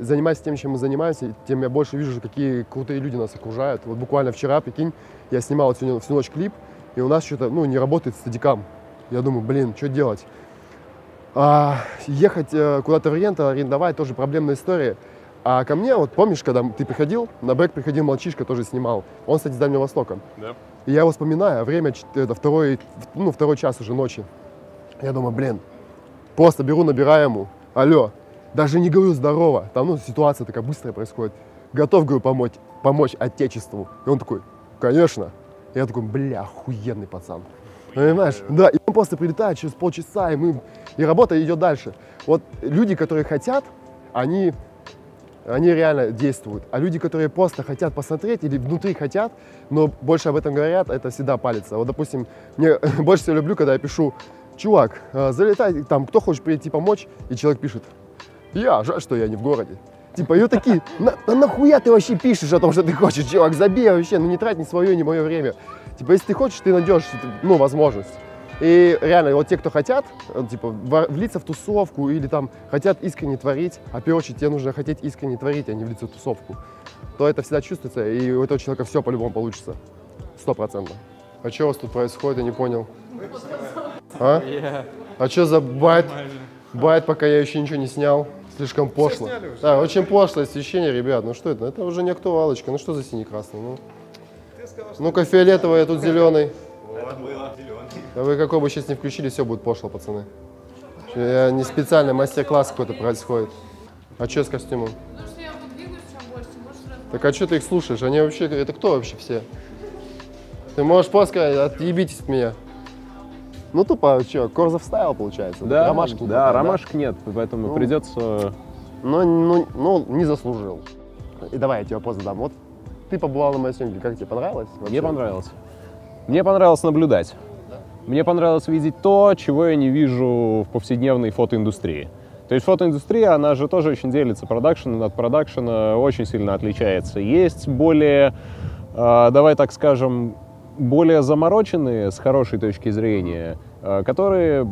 занимаемся тем, чем мы занимаемся, тем я больше вижу, какие крутые люди нас окружают. Вот буквально вчера, прикинь, я снимал всю, всю ночь клип, и у нас что-то, ну, не работает стадикам. Я думаю, блин, что делать? А, ехать э, куда-то в рент, арендовать, тоже проблемная история. А ко мне, вот помнишь, когда ты приходил, на бэк приходил мальчишка, тоже снимал. Он, кстати, с Дальнего Востока. Да. И я его вспоминаю, время, это второй, ну, второй час уже ночи. Я думаю, блин, просто беру, набираю ему, алло, даже не говорю здорово. Там, ну, ситуация такая быстрая происходит. Готов, говорю, помочь, помочь отечеству. И он такой, конечно. И я такой, бля, охуенный пацан. Понимаешь? Да, и он просто прилетает через полчаса, и, мы... и работа идет дальше. Вот люди, которые хотят, они, они реально действуют. А люди, которые просто хотят посмотреть или внутри хотят, но больше об этом говорят, это всегда палится. Вот, допустим, мне больше всего люблю, когда я пишу, чувак, залетай, там, кто хочет прийти помочь, и человек пишет, я, жаль, что я не в городе. Типа, ее такие, на, нахуя ты вообще пишешь о том, что ты хочешь, чувак, забей вообще, ну не трать ни свое, ни мое время. Типа, если ты хочешь, ты найдешь, ну, возможность. И реально, вот те, кто хотят, типа, влиться в тусовку или там хотят искренне творить, а в первую очередь тебе нужно хотеть искренне творить, а не влиться в тусовку, то это всегда чувствуется, и у этого человека все по-любому получится. Сто процентов. А что у вас тут происходит, я не понял. А? А что за байт? Байт, пока я еще ничего не снял. Слишком пошло. Да, очень пошлое освещение, ребят. Ну что это? Это уже не актуалочка. Ну что за синий-красный? Ну? Ну-ка, фиолетовый, а тут зеленый. Вот было. Да вы какой бы сейчас не включили, все будет пошло, пацаны. Я не специально, мастер-класс какой-то происходит. А что с костюмом? Потому что я вот двигаюсь, чем больше, больше раз... Так а что ты их слушаешь? Они вообще... Это кто вообще все? Ты можешь просто сказать, отъебитесь от меня. Ну тупо, что, Корзов стайл получается? Да, да, ромашек нет, да, ромашек нет, поэтому ну, придется... Ну, ну, ну, не заслужил. И давай я тебе вопрос задам. Вот ты побывал на моей съемке, как тебе понравилось? Вообще? Мне понравилось. Мне понравилось наблюдать. Мне понравилось видеть то, чего я не вижу в повседневной фотоиндустрии. То есть фотоиндустрия, она же тоже очень делится. Продакшн от продакшена очень сильно отличается. Есть более, давай так скажем, более замороченные с хорошей точки зрения, которые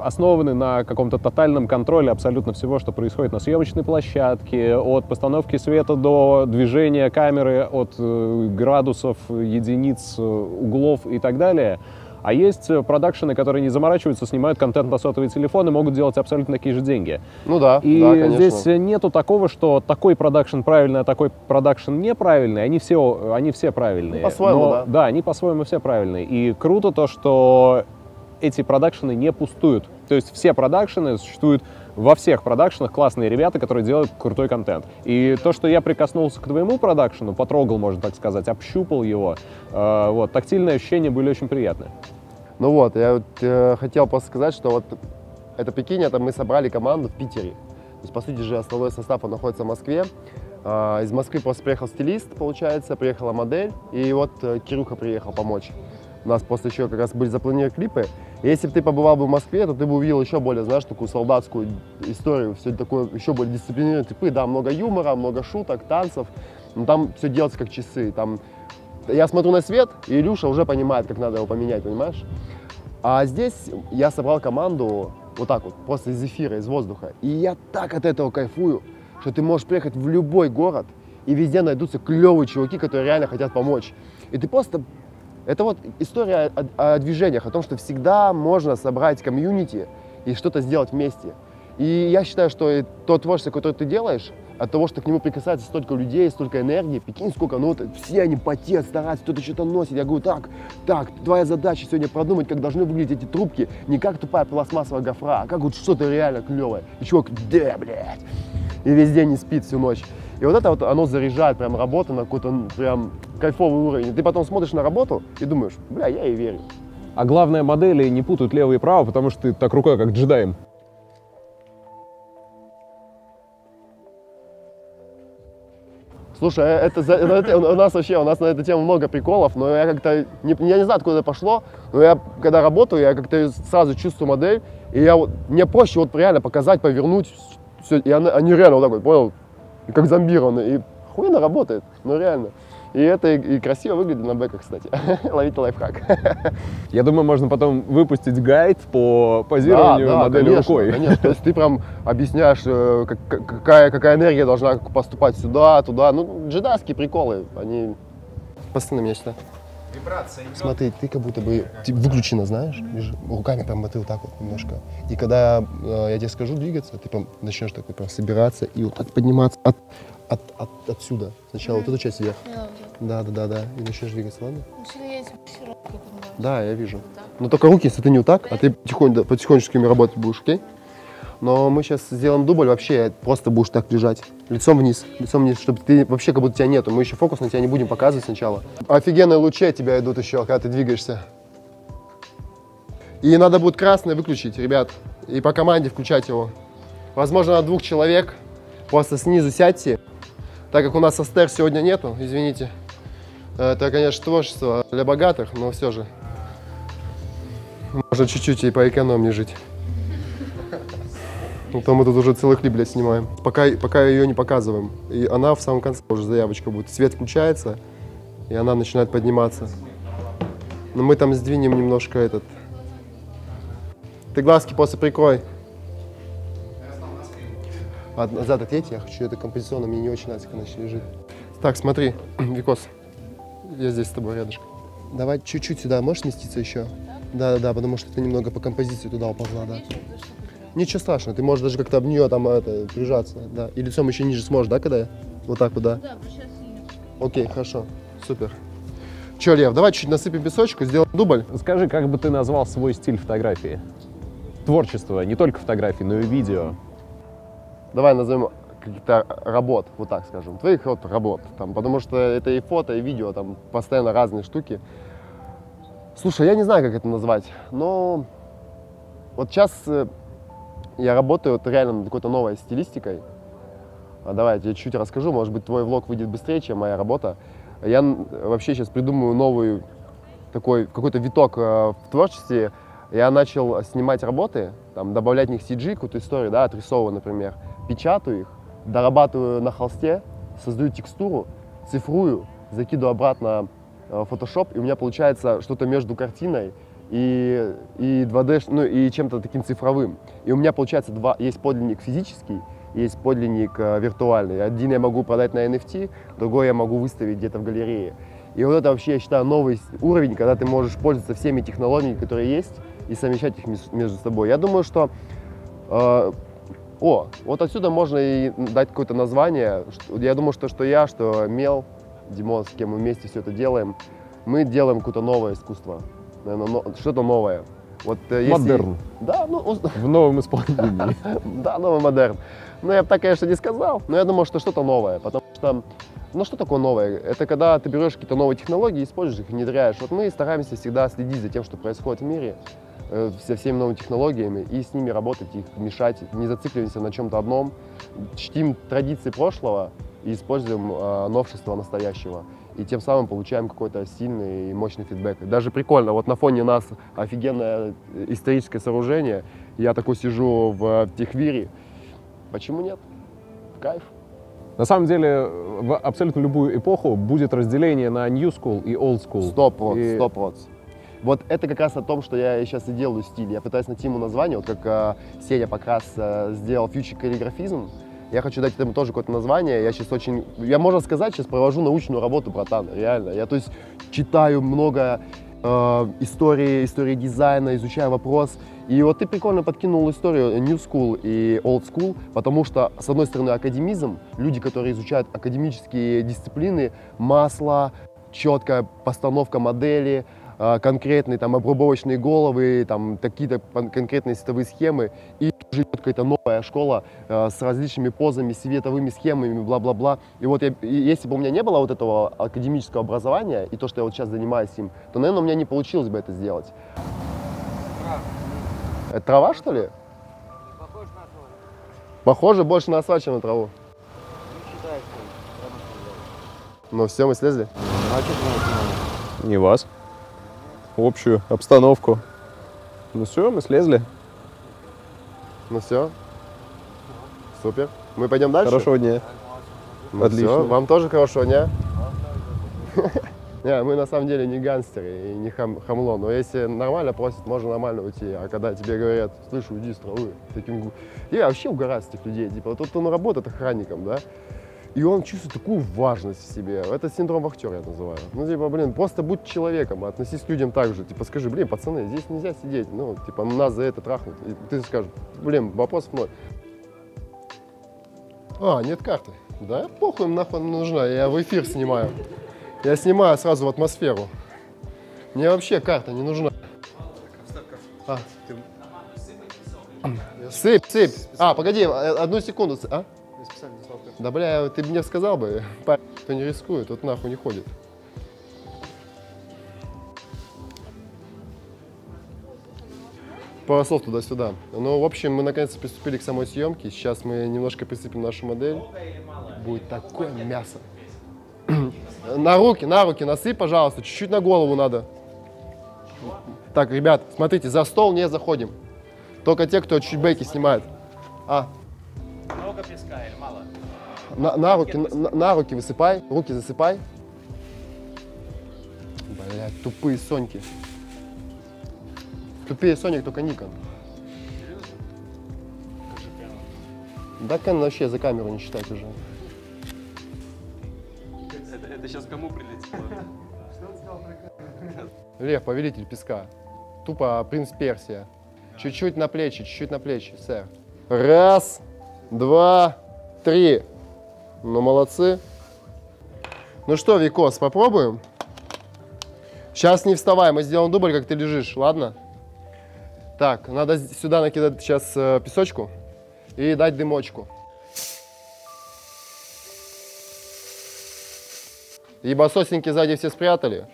основаны на каком-то тотальном контроле абсолютно всего, что происходит на съемочной площадке, от постановки света до движения камеры, от градусов, единиц, углов и так далее. А есть продакшены, которые не заморачиваются, снимают контент на сотовые телефоны, могут делать абсолютно такие же деньги. Ну да, и да, конечно. Здесь нету такого, что такой продакшн правильный, а такой продакшн неправильный. Они все, они все правильные. Ну, по-своему, да. Да, они по-своему все правильные. И круто то, что эти продакшены не пустуют. То есть все продакшены существуют, во всех продакшенах классные ребята, которые делают крутой контент. И то, что я прикоснулся к твоему продакшену, потрогал, можно так сказать, общупал его, э, вот, тактильные ощущения были очень приятны. Ну вот, я вот, э, хотел просто сказать, что вот это Пекин, это мы собрали команду в Питере. То есть, по сути же, основной состав, он находится в Москве. Э, из Москвы просто приехал стилист, получается, приехала модель, и вот э, Кирюха приехал помочь. У нас после еще как раз были запланированы клипы. Если бы ты побывал бы в Москве, то ты бы увидел еще более, знаешь, такую солдатскую историю, все такое, еще более дисциплинированные типы. Да, много юмора, много шуток, танцев, но там все делается как часы. Там... Я смотрю на свет, и Илюша уже понимает, как надо его поменять, понимаешь? А здесь я собрал команду вот так вот, просто из эфира, из воздуха. И я так от этого кайфую, что ты можешь приехать в любой город, и везде найдутся клевые чуваки, которые реально хотят помочь. И ты просто... Это вот история о, о движениях, о том, что всегда можно собрать комьюнити и что-то сделать вместе. И я считаю, что то творчество, которое ты делаешь, от того, что к нему прикасается столько людей, столько энергии, прикинь, сколько, ну вот все они потеют, стараются, кто-то что-то носит. Я говорю, так, так, твоя задача сегодня продумать, как должны выглядеть эти трубки, не как тупая пластмассовая гофра, а как вот что-то реально клевое. И чувак, да, блядь, и весь день не спит всю ночь. И вот это вот, оно заряжает прям работу на какой-то прям кайфовый уровень. Ты потом смотришь на работу и думаешь, бля, я и верю. А главное, модели не путают лево и право, потому что ты так рукой, как джедаем. Слушай, это, это, у нас вообще, у нас на эту тему много приколов, но я как-то, не, я не знаю, откуда это пошло, но я, когда работаю, я как-то сразу чувствую модель, и я, мне проще вот реально показать, повернуть, все, и она, они реально вот так вот, понял? Как зомбированный, и хуйно работает, ну реально. И это и, и красиво выглядит на бэках, кстати. Ловите лайфхак. Я думаю, можно потом выпустить гайд по позированию да, да, модели конечно, рукой. Конечно, то есть ты прям объясняешь, как, какая, какая энергия должна поступать сюда, туда. Ну, джедайские приколы, они постоянно меня считают. Вибрация. Смотри, ты как будто бы ты выключена, знаешь, руками прям ты вот так вот немножко. И когда э, я тебе скажу двигаться, ты прям начнешь такой прям собираться и вот так подниматься от, от, от, отсюда. Сначала да. Вот эту часть вверх. Да, да, да, да. И начнешь двигаться, ладно? Да, я вижу. Но только руки, если ты не вот так, а ты потихонь, да, потихонечку с ними работать будешь, окей? Но мы сейчас сделаем дубль, вообще просто будешь так лежать, лицом вниз, лицом вниз, чтобы ты вообще как будто тебя нету, мы еще фокус на тебя не будем показывать сначала. Офигенные лучи от тебя идут еще, когда ты двигаешься. И надо будет красный выключить, ребят, и по команде включать его. Возможно, на двух человек, просто снизу сядьте, так как у нас астер сегодня нету, извините. Это, конечно, творчество для богатых, но все же. Можно чуть-чуть и поэкономнее жить. Ну, там мы тут уже целый клип, блядь, снимаем. Пока, пока ее не показываем. И она в самом конце уже заявочка будет. Свет включается, и она начинает подниматься. Но мы там сдвинем немножко этот... Ты глазки после прикрой. А, назад отъедь, я хочу это композиционно, мне не очень нравится, как она еще лежит. Так, смотри, Викос, я здесь с тобой рядышком. Давай чуть-чуть сюда, можешь сместиться еще? Да-да-да, потому что ты немного по композиции туда уползла, да. Ничего страшного, ты можешь даже как-то об нее там это, прижаться, да. И лицом еще ниже сможешь, да, когда я? Вот так вот, да? Да, сейчас сильно. Окей, хорошо, супер. Че, Лев, давай чуть насыпем песочку, сделаем дубль. Скажи, как бы ты назвал свой стиль фотографии? Творчество, не только фотографии, но и видео. Давай назовем каких-то работ, вот так скажем, твоих вот работ, там, потому что это и фото, и видео, там постоянно разные штуки. Слушай, я не знаю, как это назвать, но вот сейчас... Я работаю вот реально над какой-то новой стилистикой. А давай я тебе чуть расскажу, может быть, твой влог выйдет быстрее, чем моя работа. Я вообще сейчас придумаю новую такой какой-то виток в творчестве. Я начал снимать работы, там, добавлять в них си джи, какую-то историю, да, отрисовываю, например, печатаю их, дорабатываю на холсте, создаю текстуру, цифрую, закидываю обратно в Photoshop, и у меня получается что-то между картиной и, и два дэ, ну, и чем-то таким цифровым. И у меня получается два, есть подлинник физический, есть подлинник э, виртуальный. Один я могу продать на эн эф ти, другой я могу выставить где-то в галерее. И вот это вообще, я считаю, новый уровень, когда ты можешь пользоваться всеми технологиями, которые есть, и совмещать их между собой. Я думаю, что... Э, о, вот отсюда можно и дать какое-то название. Я думаю, что, что я, что Мел, Димон, с кем мы вместе все это делаем, мы делаем какое-то новое искусство, наверное, что-то новое. Вот, если... Модерн. Да, ну... В новом исполнении. Да, новый модерн. Ну, я бы так, конечно, не сказал, но я думал, что что-то новое, потому что... Ну, что такое новое? Это когда ты берешь какие-то новые технологии, используешь их, внедряешь. Вот мы стараемся всегда следить за тем, что происходит в мире, э, со всеми новыми технологиями, и с ними работать, их мешать, не зацикливаемся на чем-то одном, чтим традиции прошлого и используем э, новшества настоящего. И тем самым получаем какой-то сильный и мощный фидбэк. Даже прикольно, вот на фоне нас офигенное историческое сооружение, я такой сижу в Техвире. Почему нет? Кайф. На самом деле, в абсолютно любую эпоху будет разделение на New School и Old School. сто процентов, сто процентов. Вот это как раз о том, что я сейчас и делаю стиль. Я пытаюсь найти ему название, вот как Сеня Покрас сделал фьючер каллиграфизм. Я хочу дать этому тоже какое-то название. Я сейчас очень, я, можно сказать, сейчас провожу научную работу, братан, реально. Я, то есть, читаю много э, истории, истории дизайна, изучаю вопрос. И вот ты прикольно подкинул историю New School и Old School, потому что, с одной стороны, академизм, люди, которые изучают академические дисциплины, масло, четкая постановка модели, конкретные там обрубовочные головы, там какие-то конкретные световые схемы, и уже какая-то новая школа э, с различными позами, световыми схемами, бла-бла-бла. И вот я, и если бы у меня не было вот этого академического образования и то, что я вот сейчас занимаюсь им, то, наверное, у меня не получилось бы это сделать. Это трава, что ли? Похоже на асфальт. Похоже больше на асфальт, чем на траву. Не считаешь, что... Ну все, мы слезли. А не вас. Общую обстановку. Ну все, мы слезли. Ну все. Супер. Мы пойдем дальше? Хорошего дня. Ну, отлично. Все. Вам тоже хорошего дня. Не, мы на самом деле не гангстеры и не хам, хамло, но если нормально просят, можно нормально уйти. А когда тебе говорят, слышь, уйди с травы, таким... Я вообще угораю с этих людей, типа, тот, он работает охранником, да? И он чувствует такую важность в себе. Это синдром вахтера, я называю. Ну, типа, блин, просто будь человеком, относись к людям так же. Типа, скажи, блин, пацаны, здесь нельзя сидеть. Ну, типа, нас за это трахнут. И ты скажешь, блин, вопросов ноль. А, нет карты. Да, похуй, им нахуй нужна, я в эфир снимаю. Я снимаю сразу в атмосферу. Мне вообще карта не нужна. А. Сыпь, сыпь. А, погоди, одну секунду. А? Да, бля, ты мне сказал бы, парень, кто не рискует, тот нахуй не ходит. Пару слов туда-сюда. Ну, в общем, мы наконец-то приступили к самой съемке. Сейчас мы немножко прицепим нашу модель. Будет такое мясо. На руки, на руки, насыпь, пожалуйста. Чуть-чуть на голову надо. Так, ребят, смотрите, за стол не заходим. Только те, кто чуть бейки снимает. А. Много песка или мало? На, на, руки, на, на руки высыпай, руки засыпай. Блять, тупые Соньки. Тупее Соник, только Никон. Да, Кэн вообще за камеру не считать уже. Это, это сейчас кому прилетело? Что он сказал про камеру? Лев, повелитель песка. Тупо принц Персия. Чуть-чуть на плечи, чуть-чуть на плечи, сэр. Раз, два, три. Ну, молодцы. Ну что, Викос, попробуем? Сейчас не вставай, мы сделаем дубль, как ты лежишь, ладно? Так, надо сюда накидать сейчас э, песочку и дать дымочку. Ебасосеньки сзади все спрятали.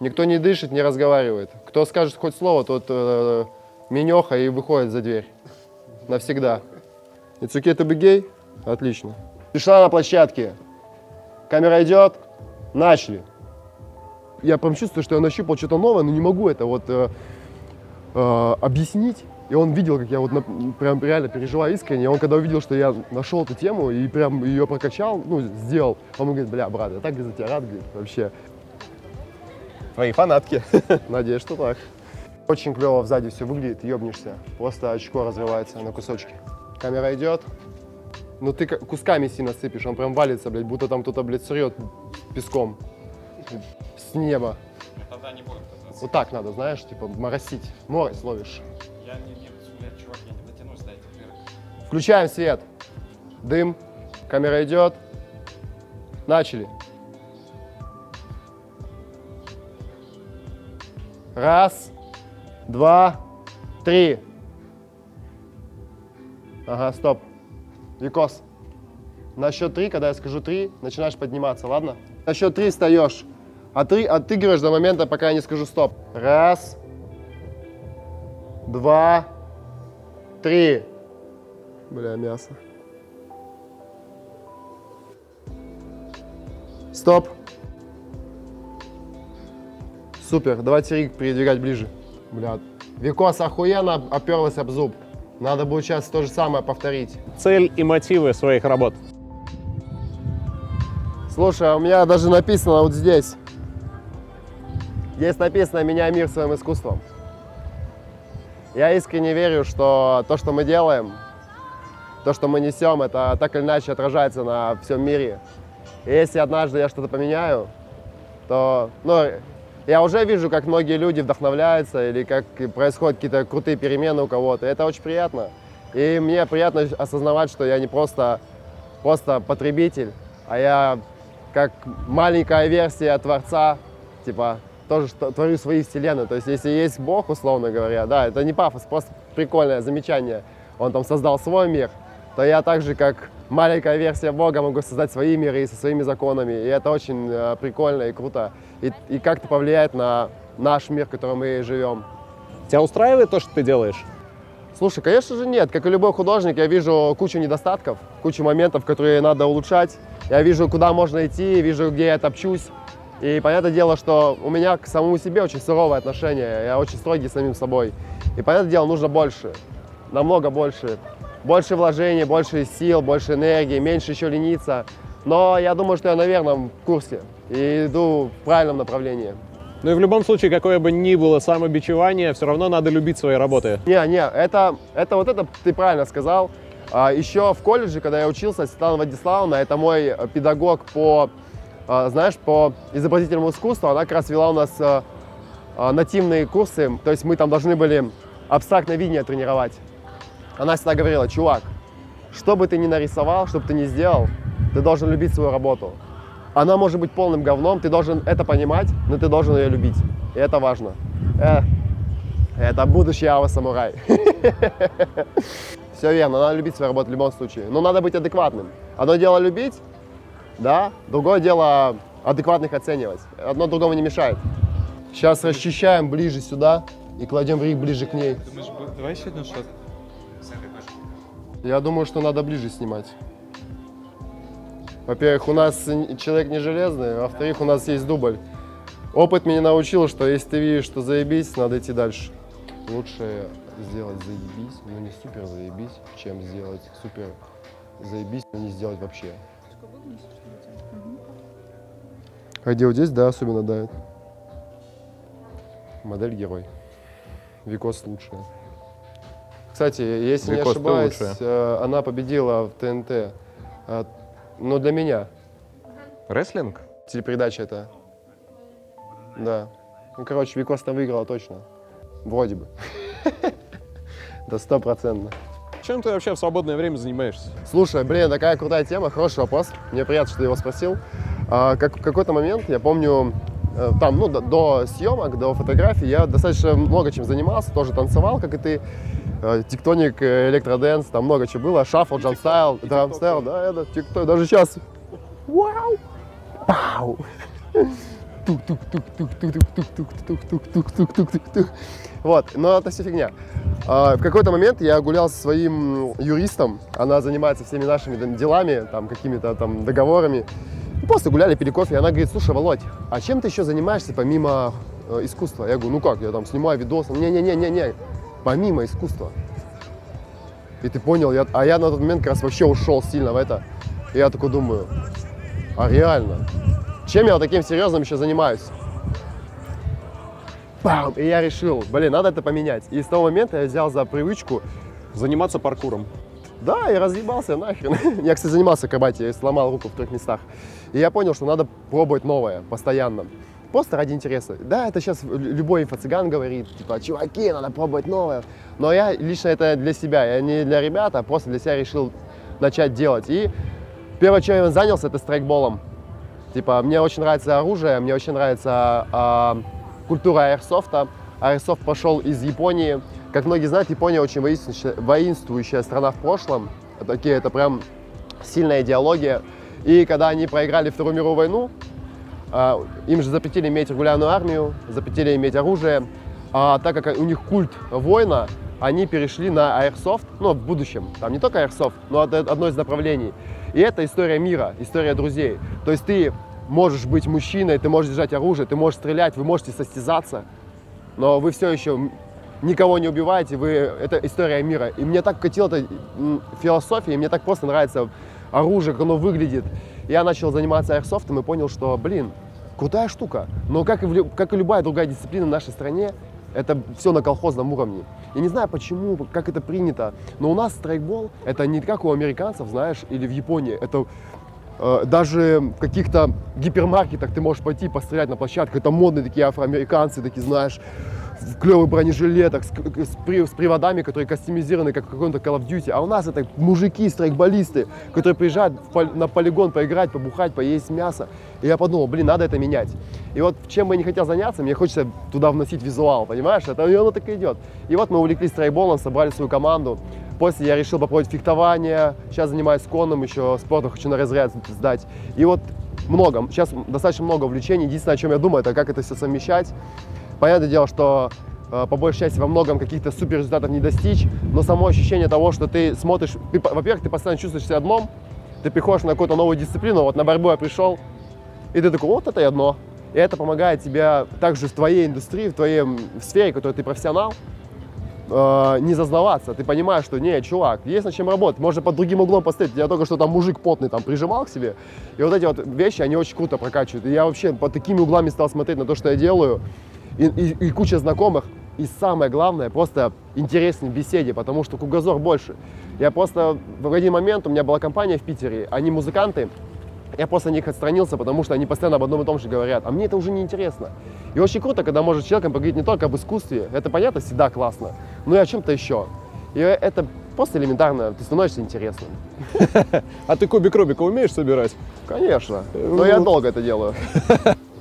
Никто не дышит, не разговаривает. Кто скажет хоть слово, тот э, менёха и выходит за дверь. Навсегда. It's okay to be gay? Отлично. Пришла на площадке. Камера идет. Начали. я прям чувствую, что я нащупал что-то новое, но не могу это вот э, э, объяснить. И он видел, как я вот на, прям реально переживаю искренне. И он когда увидел, что я нашел эту тему и прям ее прокачал, ну, сделал, он говорит: бля, брат, я так за тебя рад, говорит, вообще. Твои фанатки. Надеюсь, что так. Очень клево сзади все выглядит, ёбнешься. Просто очко разрывается на кусочки. Камера идет. Ну ты кусками сильно сыпешь, он прям валится, блядь, будто там кто-то, блядь, срет песком. С неба. Тогда не будет казаться. Вот так надо, знаешь, типа моросить. Морось ловишь. Я не вижу, блядь, чувак, я не дотянусь до этих дыр. Включаем свет. Дым. Камера идет. Начали. Раз. Два. Три. Ага, стоп. Викос, на счет три, когда я скажу три, начинаешь подниматься, ладно? На счет три встаешь, а ты отыгрываешь до момента, пока я не скажу стоп. Раз, два, три. Бля, мясо. Стоп. Супер, давайте риг передвигать ближе. Бля, Викос охуенно оперлась об зуб. Надо будет сейчас то же самое повторить. Цель и мотивы своих работ. Слушай, у меня даже написано вот здесь. Здесь написано: «Меняй мир своим искусством». Я искренне верю, что то, что мы делаем, то, что мы несем, это так или иначе отражается на всем мире. И если однажды я что-то поменяю, то... Ну, я уже вижу, как многие люди вдохновляются или как происходят какие-то крутые перемены у кого-то. Это очень приятно. И мне приятно осознавать, что я не просто, просто потребитель, а я как маленькая версия Творца, типа, тоже творю свои вселенные. То есть если есть Бог, условно говоря, да, это не пафос, просто прикольное замечание. Он там создал свой мир, то я так же, как маленькая версия Бога, могу создать свои миры со своими законами. И это очень э, прикольно и круто. И, и как-то повлияет на наш мир, в котором мы живем. Тебя устраивает то, что ты делаешь? Слушай, конечно же нет. Как и любой художник, я вижу кучу недостатков, кучу моментов, которые надо улучшать. Я вижу, куда можно идти, вижу, где я топчусь. И понятное дело, что у меня к самому себе очень суровое отношение. Я очень строгий с самим собой. И понятное дело, нужно больше, намного больше. Больше вложений, больше сил, больше энергии, меньше еще лениться. Но я думаю, что я на верном курсе и иду в правильном направлении. Ну и в любом случае, какое бы ни было самобичевание, все равно надо любить свои работы. Не, не, это, это вот это ты правильно сказал. Еще в колледже, когда я учился, Светлана Владиславовна, это мой педагог по, знаешь, по изобразительному искусству, она как раз вела у нас нативные курсы, то есть мы там должны были абстрактное видение тренировать. Она всегда говорила: чувак, что бы ты ни нарисовал, что бы ты ни сделал, ты должен любить свою работу. Она может быть полным говном, ты должен это понимать, но ты должен ее любить. И это важно. Э, это будущий ава-самурай. Все верно, надо любить свою работу в любом случае. Но надо быть адекватным. Одно дело любить, да, другое дело адекватных оценивать. Одно другому не мешает. Сейчас расчищаем ближе сюда и кладем риг ближе к ней. Давай еще один шаг. Я думаю, что надо ближе снимать. Во-первых, у нас человек не железный, а во-вторых, у нас есть дубль. Опыт меня научил, что если ты видишь, что заебись, надо идти дальше. Лучше сделать заебись, но не супер заебись, чем сделать супер заебись, но не сделать вообще. А где вот здесь, да, особенно давит. Модель герой. Викос лучшая. Кстати, если Викос, не ошибаюсь, она победила в ТНТ, но для меня. Рестлинг? Телепередача это. Да. Ну, короче, Викос там выиграла точно. Вроде бы. Да, стопроцентно. Чем ты вообще в свободное время занимаешься? Слушай, блин, такая крутая тема, хороший вопрос. Мне приятно, что ты его спросил. А, как, в какой-то момент, я помню, там, ну, до, до съемок, до фотографий я достаточно много чем занимался, тоже танцевал, как и ты. Тектоник, электроденс, там много чего было, шаффл, джамстайл, джамстайл, да, это тиктоник, даже сейчас. Вау! Пау! Тук-тук-тук-тук-тук-тук-тук-тук-тук-тук-тук-тук-тук-тук-тук. Вот, но это все фигня. В какой-то момент я гулял со своим юристом, она занимается всеми нашими делами, там, какими-то там договорами, И после гуляли, пили кофе, и она говорит: слушай, Володь, а чем ты еще занимаешься помимо э, искусства? Я говорю: ну как, я там снимаю видосы. Не-не-не-не-не, помимо искусства. И ты понял, я, а я на тот момент как раз вообще ушел сильно в это. И я такой думаю, а реально, чем я таким серьезным еще занимаюсь? Бам! И я решил, блин, надо это поменять. И с того момента я взял за привычку заниматься паркуром. Да, я разъебался нахрен. Я, кстати, занимался акробатией, я сломал руку в трех местах. И я понял, что надо пробовать новое, постоянно. Просто ради интереса. Да, это сейчас любой инфо-цыган говорит, типа, чуваки, надо пробовать новое. Но я лично это для себя, я не для ребят, а просто для себя решил начать делать. И первое, чем я занялся, это страйкболом. Типа, мне очень нравится оружие, мне очень нравится а, культура аэрсофта. Аэрсофт пошел из Японии. Как многие знают, Япония очень воинствующая, воинствующая страна в прошлом. Такие, это прям сильная идеология. И когда они проиграли Вторую мировую войну, э, им же запретили иметь регулярную армию, запретили иметь оружие. А так как у них культ воина, они перешли на аэрсофт, ну, в будущем. Там не только аэрсофт, но это одно из направлений. И это история мира, история друзей. То есть ты можешь быть мужчиной, ты можешь держать оружие, ты можешь стрелять, вы можете состязаться, но вы все еще... никого не убиваете, вы... это история мира. И мне так катила эта философия, и мне так просто нравится оружие, как оно выглядит. Я начал заниматься аэрсофтом и понял, что, блин, крутая штука. Но как и, в, как и любая другая дисциплина в нашей стране, это все на колхозном уровне. Я не знаю почему, как это принято, но у нас страйкбол это не как у американцев, знаешь, или в Японии. Это э, даже в каких-то гипермаркетах ты можешь пойти пострелять на площадке. Это модные такие афроамериканцы, такие, знаешь... в клевых бронежилетах, с, с, с приводами, которые кастомизированы, как в каком-то Call of Duty. А у нас это мужики, страйкболисты, которые приезжают в, на полигон поиграть, побухать, поесть мясо. И я подумал, блин, надо это менять. И вот чем бы я не хотел заняться, мне хочется туда вносить визуал, понимаешь? Это, и оно так и идет. И вот мы увлеклись страйкболом, собрали свою команду. После я решил попробовать фехтование. Сейчас занимаюсь конным, еще спортом хочу на разряд сдать. И вот много, сейчас достаточно много увлечений. Единственное, о чем я думаю, это как это все совмещать. Понятное дело, что э, по большей части во многом каких-то супер результатов не достичь, но само ощущение того, что ты смотришь, во-первых, ты постоянно чувствуешь себя одном, ты приходишь на какую-то новую дисциплину, вот на борьбу я пришел, и ты такой, вот это и одно. И это помогает тебе также в твоей индустрии, в твоей сфере, в которой ты профессионал, э, не зазнаваться. Ты понимаешь, что, не, чувак, есть над чем работать, можно под другим углом поставить. Я только что там мужик потный там прижимал к себе, и вот эти вот вещи, они очень круто прокачивают. И я вообще под такими углами стал смотреть на то, что я делаю. И, и, и куча знакомых, и самое главное, просто интересной беседе, потому что кругозор больше. Я просто, в один момент у меня была компания в Питере, они музыканты, я просто от них отстранился, потому что они постоянно об одном и том же говорят, а мне это уже не интересно. И очень круто, когда можешь с человеком поговорить не только об искусстве, это понятно, всегда классно, но и о чем-то еще. И это просто элементарно, ты становишься интересным. А ты кубик Рубика умеешь собирать? Конечно, но я долго это делаю.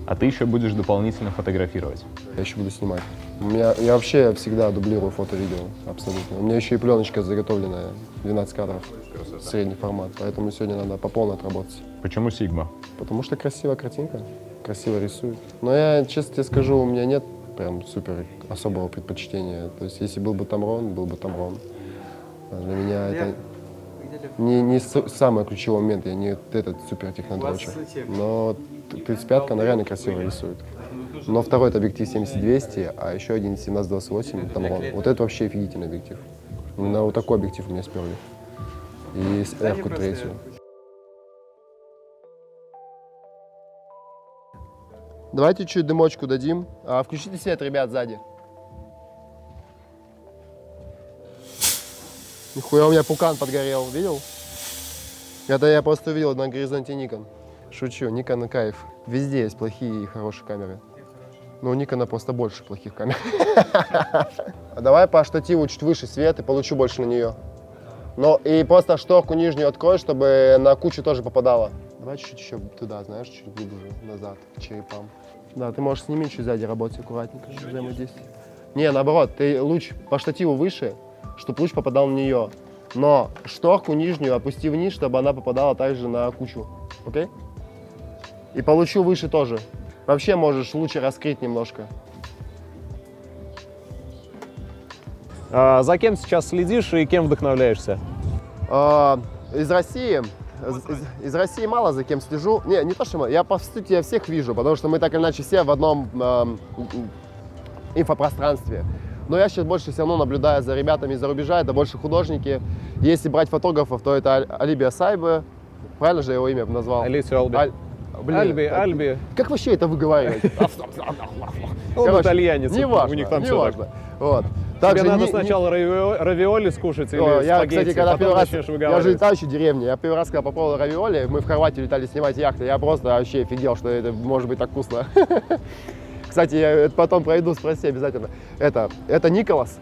А ты еще будешь дополнительно фотографировать? Я еще буду снимать. У меня, я вообще всегда дублирую фото-видео, абсолютно. У меня еще и пленочка заготовленная, двенадцать кадров, красота. Средний формат. Поэтому сегодня надо по полной отработать. Почему Sigma? Потому что красивая картинка, красиво рисует. Но я, честно тебе скажу, у меня нет прям супер особого предпочтения. То есть, если был бы Тамрон, был бы Тамрон. Для меня это... Не, не самый ключевой момент, я не этот супер технодрочек, но тридцать пятка, она реально красиво рисует. Но второй это объектив семьдесят двести, а еще один семнадцать двадцать восемь, там он. Вот это вообще офигительный объектив. На вот такой объектив у меня сперли. И с F-ку третью. Давайте чуть-чуть дымочку дадим. А, включите свет, ребят, сзади. Нихуя, у меня пукан подгорел, видел? Это я просто увидел на горизонте Никон. Шучу, Никон кайф. Везде есть плохие и хорошие камеры. Но у Никона просто больше плохих камер. Давай по штативу чуть выше свет и получу больше на нее. Ну и просто шторку нижнюю открой, чтобы на кучу тоже попадало. Давай чуть-чуть еще туда, знаешь, чуть глубже, назад, к черепам. Да, ты можешь с ними чуть сзади работать аккуратненько, взаимодействие. Не, наоборот, ты луч по штативу выше, чтобы луч попадал на нее. Но шторку нижнюю опусти вниз, чтобы она попадала также на кучу. Окей? И получу выше тоже. Вообще можешь лучше раскрыть немножко. А за кем сейчас следишь и кем вдохновляешься? А, из России Из, из России мало за кем слежу. Не, не то, что мало. Я по сути я всех вижу, потому что мы так или иначе все в одном э, инфопространстве. Но я сейчас больше все равно наблюдаю за ребятами из-за рубежа, это больше художники. Если брать фотографов, то это Альби Сайбы. Правильно же я его имя назвал? Алисию Альби. Аль... Блин, Альби, это... Альби. Как вообще это выговариваете? Он итальянец, у них там все так. Вот. Тебе надо сначала равиоли скушать или спагетти, потом начнешь выговаривать. Я же летающий деревня. Я первый раз, когда попробовал равиоли, мы в Хорватии летали снимать яхты, я просто вообще офигел, что это может быть так вкусно. Кстати, я это потом пройду, спроси обязательно. Это, это Николас.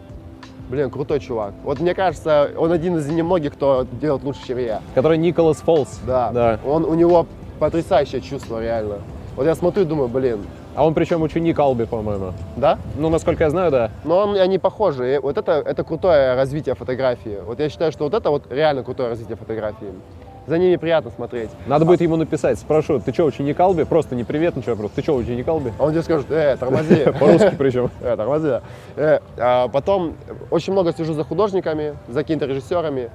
Блин, крутой чувак. Вот мне кажется, он один из немногих, кто делает лучше, чем я. Который Николас Фолс. Да. да. Он, у него потрясающее чувство, реально. Вот я смотрю и думаю, блин. А он причем ученик Алби, по-моему. Да? Ну, насколько я знаю, да. Но он, они похожи. Вот это, это крутое развитие фотографии. Вот я считаю, что вот это вот реально крутое развитие фотографии. За ними приятно смотреть. Надо а... будет ему написать, спрошу, ты что, ученик Алби? Просто не привет, ничего, просто, ты что, ученик Алби? А он тебе скажет, э, тормози. По-русски причем. Э, тормози. Потом очень много слежу за художниками, за какими-то режиссерами.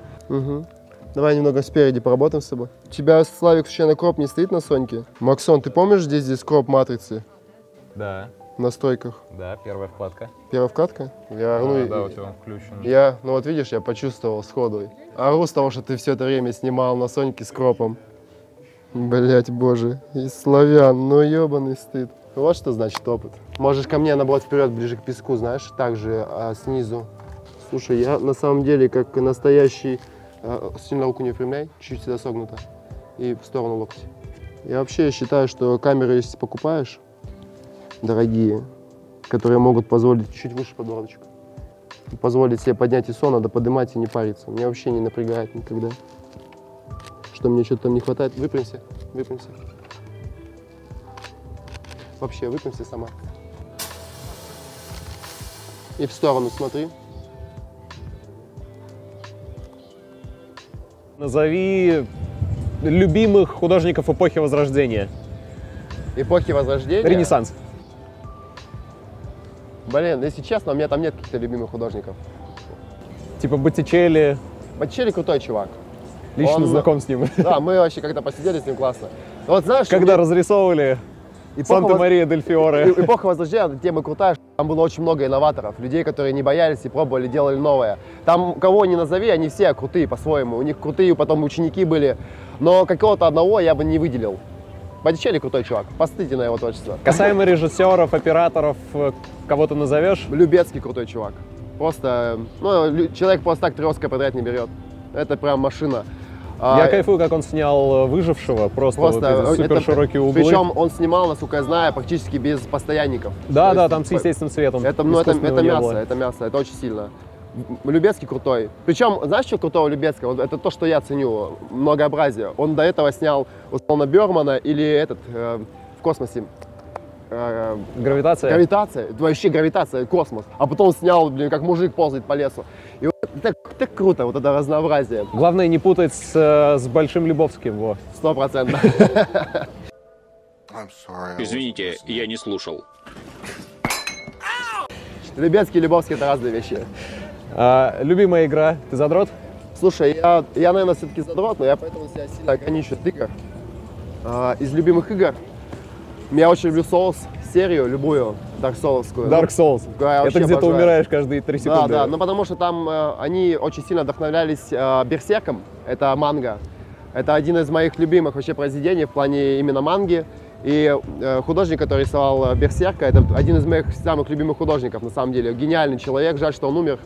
Давай немного спереди поработаем с собой. У тебя, Славик, случайно кроп не стоит на Соньке? Максон, ты помнишь, здесь здесь кроп матрицы? Да. В настройках? Да, первая вкладка. Первая вкладка? Я ору... Да, у тебя включен. Я, ну вот видишь, я почувствовал сходу. Ору с того, что ты все это время снимал на Соньке с кропом. Блять, боже, и славян, ну ебаный стыд. Вот что значит опыт. Можешь ко мне наоборот вперед, ближе к песку, знаешь, также а, снизу. Слушай, я на самом деле как настоящий, а, сильно руку не выпрямляй, чуть-чуть всегда согнута и в сторону локти. Я вообще считаю, что камеры, если покупаешь, дорогие, которые могут позволить чуть выше подбородочка, позволить себе поднять ИСО, надо поднимать и не париться. Меня вообще не напрягает никогда, что мне что-то там не хватает. Выпрямься, выпрямься. Вообще, выпрямься сама. И в сторону смотри. Назови любимых художников эпохи Возрождения. Эпохи Возрождения? Ренессанс. Блин, если честно, у меня там нет каких-то любимых художников. Типа Боттичелли. Боттичелли крутой чувак. Лично он... знаком с ним. Да, мы вообще когда посидели с ним классно. Вот знаешь, когда мне... разрисовывали Санта-Мария-дель-Фиоре. Эпоха Возрождения, тема крутая. Там было очень много инноваторов, людей, которые не боялись и пробовали, делали новое. Там кого ни назови, они все крутые по-своему. У них крутые потом ученики были. Но какого-то одного я бы не выделил. Боттичелли крутой чувак, постыдите на его творчество. Касаемо режиссеров, операторов, кого-то назовешь? Любецкий крутой чувак. Просто, ну, человек просто так три Оскара подряд не берет. Это прям машина. Я а, кайфую, как он снял «Выжившего», просто, просто вот супер это, широкие углы. Причем он снимал, насколько я знаю, практически без постоянников. Да, да, есть, там с естественным цветом. Это, ну, это, это мясо, было. это мясо, это очень сильно. Любецкий крутой. Причем, знаешь, что крутого Любецкого? Это то, что я ценю, многообразие. Он до этого снял условно Бёрмана или этот э, в космосе. Э, гравитация. Гравитация. Это вообще гравитация, космос. А потом снял, блин, как мужик ползает по лесу. И вот, так, так круто, вот это разнообразие. Главное не путать с, с Большим Любовским. Во. Сто процентов. Извините, я не слушал. Любецкий и Любовский — это разные вещи. А, любимая игра. Ты задрот? Слушай, я, я наверное, все-таки задрот, но я поэтому себя сильно ограничу от игр. А, из любимых игр я очень люблю Souls, серию любую, Dark Souls. Dark Souls. Да, это где ты умираешь каждые три секунды. Да, да, ну потому что там э, они очень сильно вдохновлялись э, Берсерком, это манга. Это один из моих любимых вообще произведений в плане именно манги. И э, художник, который рисовал Берсерка, это один из моих самых любимых художников, на самом деле. Гениальный человек, жаль, что он умер.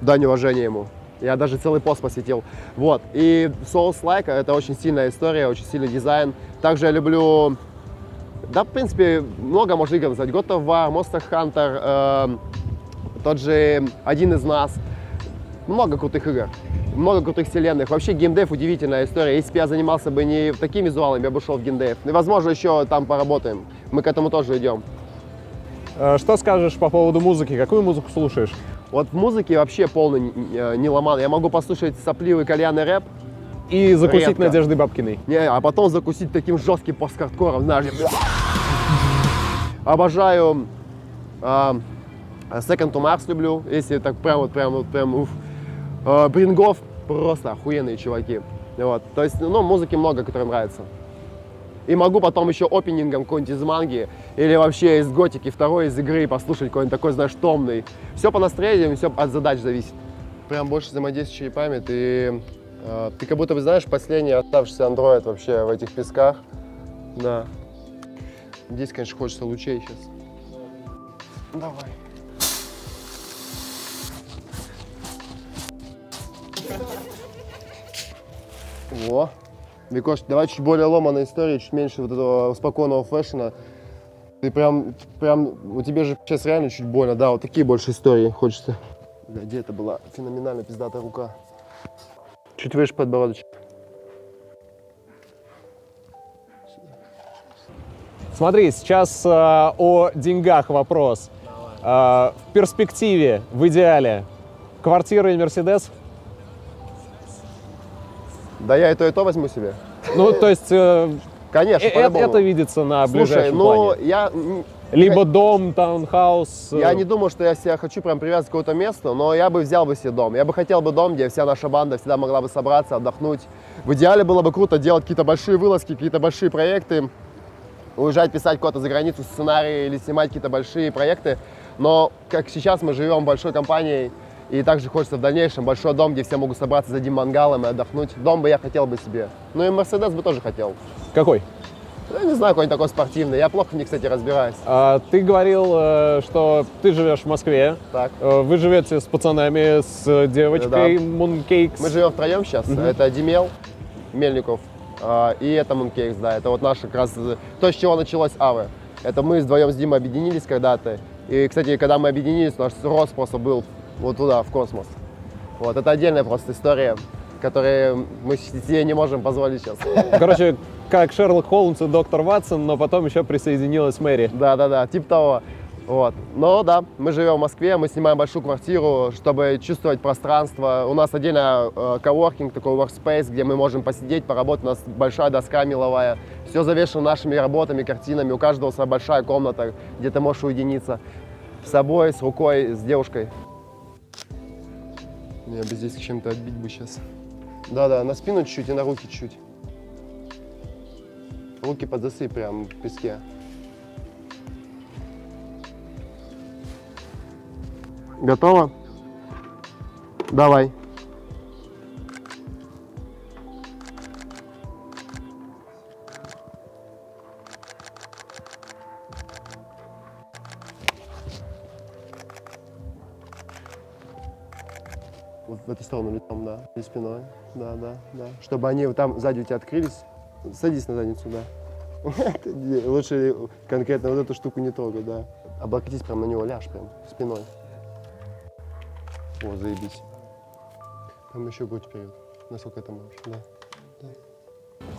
Дань уважения ему. Я даже целый пост посвятил. Вот. И Souls-like — это очень сильная история, очень сильный дизайн. Также я люблю... Да, в принципе, много можно игр назвать. God of War, Monster Hunter, э, тот же «Один из нас». Много крутых игр. Много крутых вселенных. Вообще геймдев — удивительная история. Если бы я занимался бы не таким визуалом, я бы шел в геймдев. И, возможно, еще там поработаем. Мы к этому тоже идем. Что скажешь по поводу музыки? Какую музыку слушаешь? Вот в музыке вообще полный неломан. Я могу послушать сопливый кальянный рэп. И закусить редко. Надеждой Бабкиной. Не, а потом закусить таким жестким посткардкором, знаешь. Обожаю uh, Second to Mars, люблю. Если так прям вот прям вот прям уф. Брингов просто охуенные чуваки. Вот. То есть, ну, музыки много, которые нравятся. И могу потом еще опенингом какой-нибудь из манги или вообще из готики, второй из игры послушать какой-нибудь такой, знаешь, томный. Все по настроению, все от задач зависит. Прям больше взаимодействия с черепами. Ты, э, ты как будто бы знаешь последний оставшийся андроид вообще в этих песках. Да. Здесь, конечно, хочется лучей сейчас. Давай. Во. Викош, давай чуть более ломаной истории, чуть меньше вот этого спокойного фэшена. Ты прям, прям, у тебя же сейчас реально чуть больно, да, вот такие больше истории хочется. Бля, где это была феноменально пиздатая рука. Чуть выше подбородочек. Смотри, сейчас э, о деньгах вопрос. Э, в перспективе, в идеале, квартира и Мерседес? Да я и то, и то возьму себе. Ну, то есть, э, конечно, это, это видится на ближайшем плане. Ну, я... Либо дом, таунхаус. Я не думаю, что я себя хочу прям привязать к какому-то месту, но я бы взял бы себе дом. Я бы хотел бы дом, где вся наша банда всегда могла бы собраться, отдохнуть. В идеале было бы круто делать какие-то большие вылазки, какие-то большие проекты, уезжать писать куда-то за границу сценарии или снимать какие-то большие проекты. Но как сейчас мы живем большой компанией, и также хочется в дальнейшем большой дом, где все могут собраться за дим мангалом и отдохнуть. Дом бы я хотел бы себе. Ну и Мерседес бы тоже хотел. Какой? Я не знаю, какой-нибудь такой спортивный. Я плохо в них, кстати, разбираюсь. А, ты говорил, что ты живешь в Москве. Так. Вы живете с пацанами, с девочкой, да, да. Mooncakes. Мы живем втроем сейчас. Mm-hmm. Это Диммер, Мельников, и это Mooncakes, да. Это вот наша как раз... То, с чего началось АВЭ. Это мы вдвоем с Димой объединились когда-то. И, кстати, когда мы объединились, наш рост просто был... вот туда, в космос. Вот, это отдельная просто история, которую мы себе не можем позволить сейчас. Короче, как Шерлок Холмс и доктор Ватсон, но потом еще присоединилась Мэри. Да-да-да, типа того. Вот. Но да, мы живем в Москве, мы снимаем большую квартиру, чтобы чувствовать пространство. У нас отдельно коворкинг, такой workspace, где мы можем посидеть, поработать. У нас большая доска меловая. Все завешено нашими работами, картинами. У каждого своя большая комната, где ты можешь уединиться с собой, с рукой, с девушкой. Я бы здесь чем-то отбить бы сейчас. Да-да, на спину чуть-чуть и на руки чуть-чуть. Руки подзасыпь прям в песке. Готово? Давай. В эту сторону лицом, да, и спиной, да, да, да. Чтобы они там сзади у тебя открылись. Садись на задницу, да. Лучше конкретно вот эту штуку не трогай, да. Облокотись прям на него, ляж прям спиной. О, заебись. Там еще грудь вперед, насколько это можешь, да.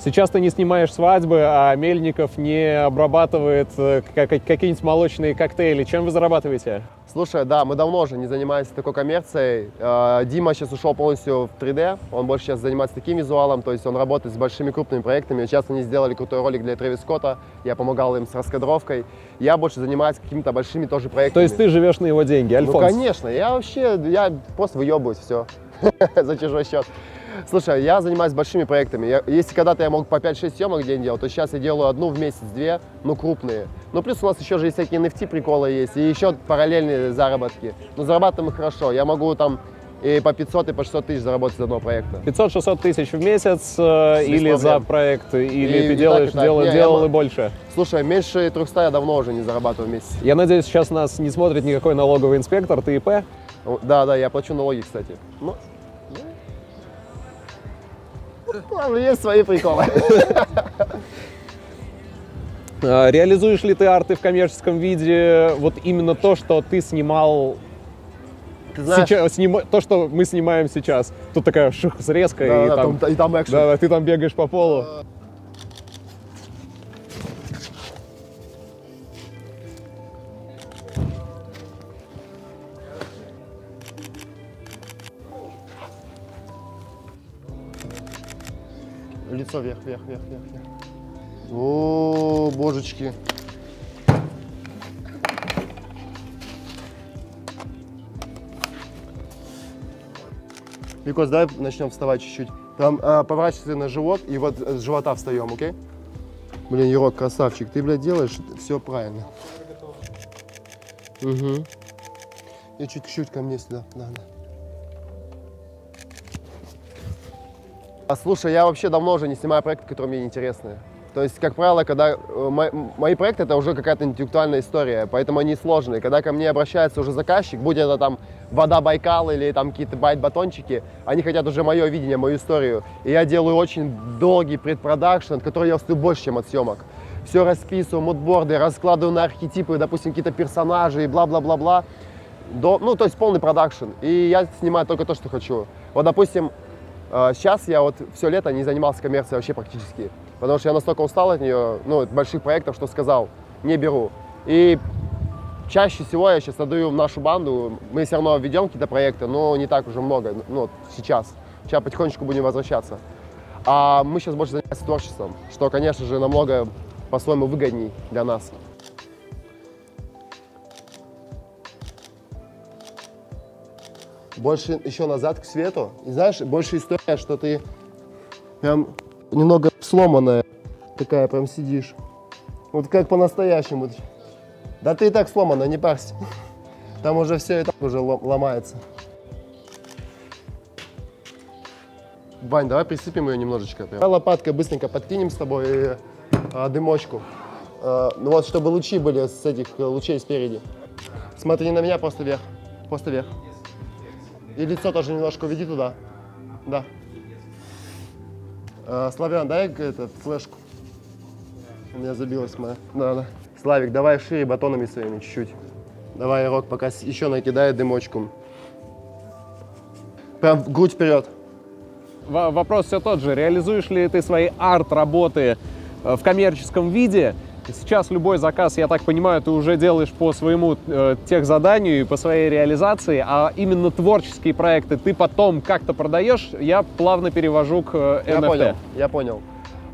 Сейчас ты не снимаешь свадьбы, а Мельников не обрабатывает какие-нибудь молочные коктейли. Чем вы зарабатываете? Слушай, да, мы давно уже не занимаемся такой коммерцией. Дима сейчас ушел полностью в три дэ, он больше сейчас занимается таким визуалом, то есть он работает с большими крупными проектами. Сейчас они сделали крутой ролик для Трэвис Скотта, я помогал им с раскадровкой. Я больше занимаюсь какими-то большими тоже проектами. То есть ты живешь на его деньги, Альфонс? Ну, конечно, я вообще, я просто выебываюсь, все, за чужой счет. Слушай, я занимаюсь большими проектами. Я, если когда-то я мог по пять-шесть съемок в день делать, то сейчас я делаю одну в месяц, две, ну крупные. Ну плюс у нас еще же есть всякие эн эф ти-приколы есть, и еще параллельные заработки. Но зарабатываем их хорошо. Я могу там и по пятьсот, и по шестьсот тысяч заработать с одного проекта. пятьсот-шестьсот тысяч в месяц э, или проблем. За проект, или и, ты и делаешь, так, и так. Дел, Не, делал я... и больше? Слушай, меньше триста я давно уже не зарабатываю в месяц. Я надеюсь, сейчас нас не смотрит никакой налоговый инспектор, ты и пэ? Да, да, я плачу налоги, кстати. Но... Ладно, есть свои приколы. Реализуешь ли ты арты в коммерческом виде? Вот именно то, что ты снимал, ты знаешь, сейчас, сним... то, что мы снимаем сейчас. Тут такая шух, срезка, да, и, да, там... Там, и там экшен. Да, да, ты там бегаешь по полу. Лицо вверх, вверх, вверх, вверх, вверх. О, божечки. Викос, давай начнем вставать чуть-чуть. Там а, поворачивайся на живот, и вот с живота встаем, окей? Okay? Блин, Ирок, красавчик, ты, блядь, делаешь все правильно. Угу. И чуть-чуть ко мне сюда, да, да. А слушай, я вообще давно уже не снимаю проекты, которые мне интересны. То есть, как правило, когда мои, мои проекты — это уже какая-то интеллектуальная история, поэтому они сложные. Когда ко мне обращается уже заказчик, будь это там вода Байкал или там какие-то байт-батончики, они хотят уже мое видение, мою историю. И я делаю очень долгий предпродакшн, от которого я устаю больше, чем от съемок. Все расписываю, мудборды, раскладываю на архетипы, допустим, какие-то персонажи и бла-бла-бла-бла. Ну, то есть полный продакшн. И я снимаю только то, что хочу. Вот, допустим, сейчас я вот все лето не занимался коммерцией вообще практически, потому что я настолько устал от нее, ну, от больших проектов, что сказал, не беру. И чаще всего я сейчас отдаю нашу банду, мы все равно ведем какие-то проекты, но не так уже много, ну, сейчас. Сейчас потихонечку будем возвращаться. А мы сейчас больше занимаемся творчеством, что, конечно же, намного по-своему выгодней для нас. Больше еще назад к свету. И знаешь, больше история, что ты прям немного сломанная такая, прям сидишь. Вот как по-настоящему. Да ты и так сломана, не парься. Там уже все и так уже ломается. Вань, давай присыпем ее немножечко. Прям. Лопаткой быстренько подкинем с тобой и, а, дымочку. А, ну вот, чтобы лучи были с этих лучей спереди. Смотри на меня, просто вверх. Просто вверх. И лицо тоже немножко уведи туда. Да. А, Славян, дай этот, флешку. У меня забилась моя. Да, да. Славик, давай шире батонами своими чуть-чуть. Давай, Ирок, пока еще накидает дымочку. Прям грудь вперед. В вопрос все тот же. Реализуешь ли ты свои арт-работы в коммерческом виде? Сейчас любой заказ, я так понимаю, ты уже делаешь по своему э, техзаданию и по своей реализации, а именно творческие проекты ты потом как-то продаешь, я плавно перевожу к э, эн эф ти. Я понял, я понял.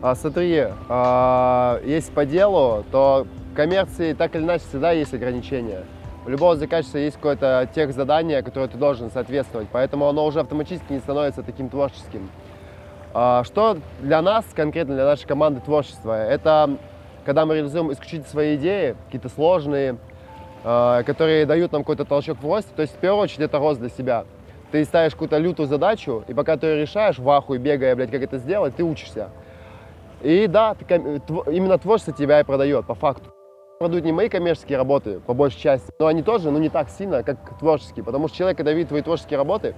А, смотри, а, если по делу, то в коммерции так или иначе всегда есть ограничения. У любого заказчика есть какое-то техзадание, которое ты должен соответствовать, поэтому оно уже автоматически не становится таким творческим. А, что для нас, конкретно для нашей команды творчества, это... Когда мы реализуем исключительно свои идеи, какие-то сложные, э, которые дают нам какой-то толчок в росте, то есть в первую очередь это рост для себя. Ты ставишь какую-то лютую задачу, и пока ты ее решаешь, в ахуе бегая, блядь, как это сделать, ты учишься. И да, ты, именно творчество тебя и продает, по факту. Продают не мои коммерческие работы, по большей части, но они тоже, ну, не так сильно, как творческие, потому что человек, когда видит твои творческие работы,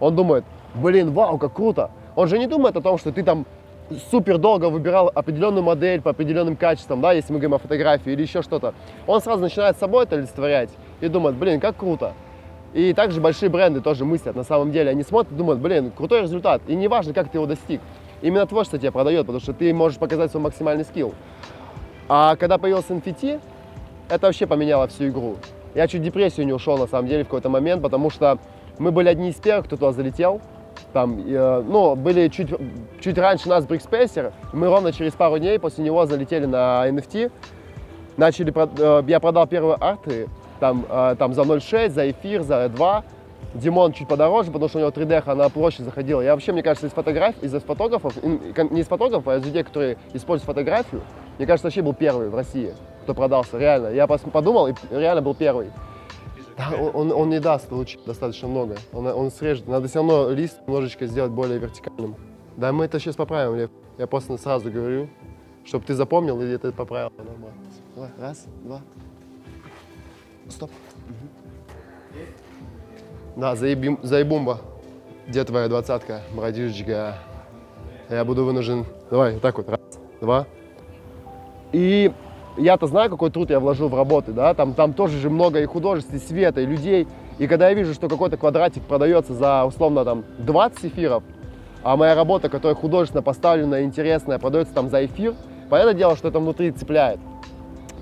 он думает, блин, вау, как круто. Он же не думает о том, что ты там супер долго выбирал определенную модель по определенным качествам, да, если мы говорим о фотографии или еще что-то, он сразу начинает с собой это олицетворять и думает, блин, как круто. И также большие бренды тоже мыслят, на самом деле, они смотрят и думают, блин, крутой результат, и не важно, как ты его достиг, именно творчество тебя продает, потому что ты можешь показать свой максимальный скилл. А когда появился эн эф ти, это вообще поменяло всю игру. Я чуть в депрессию не ушел, на самом деле, в какой-то момент, потому что мы были одни из первых, кто туда залетел. Там, э, ну, были чуть, чуть раньше нас брикспейсер, мы ровно через пару дней после него залетели на эн эф ти, начали, э, я продал первые арты, там, э, там за ноль шесть, за эфир, за два, Димон чуть подороже, потому что у него три дэ-ха на площадь заходила. Я вообще, мне кажется, из фотограф, из фотографов, не из фотографов, а из людей, которые используют фотографию, мне кажется, вообще был первый в России, кто продался, реально. Я подумал, и реально был первый. Да, он, он не даст лучи достаточно много, он, он срежет, надо все равно лист немножечко сделать более вертикальным. Да, мы это сейчас поправим, Лев, я просто сразу говорю, чтобы ты запомнил и это поправил. Раз, два, стоп. Угу. Да, заебим, заебумба. Где твоя двадцатка, братишечка? Я буду вынужден, давай, так вот, раз, два. И... Я-то знаю, какой труд я вложил в работы, да, там, там тоже же много и художеств, и света, и людей. И когда я вижу, что какой-то квадратик продается за, условно, там, двадцать эфиров, а моя работа, которая художественно поставленная, интересная, продается там за эфир, понятное дело, что это внутри цепляет.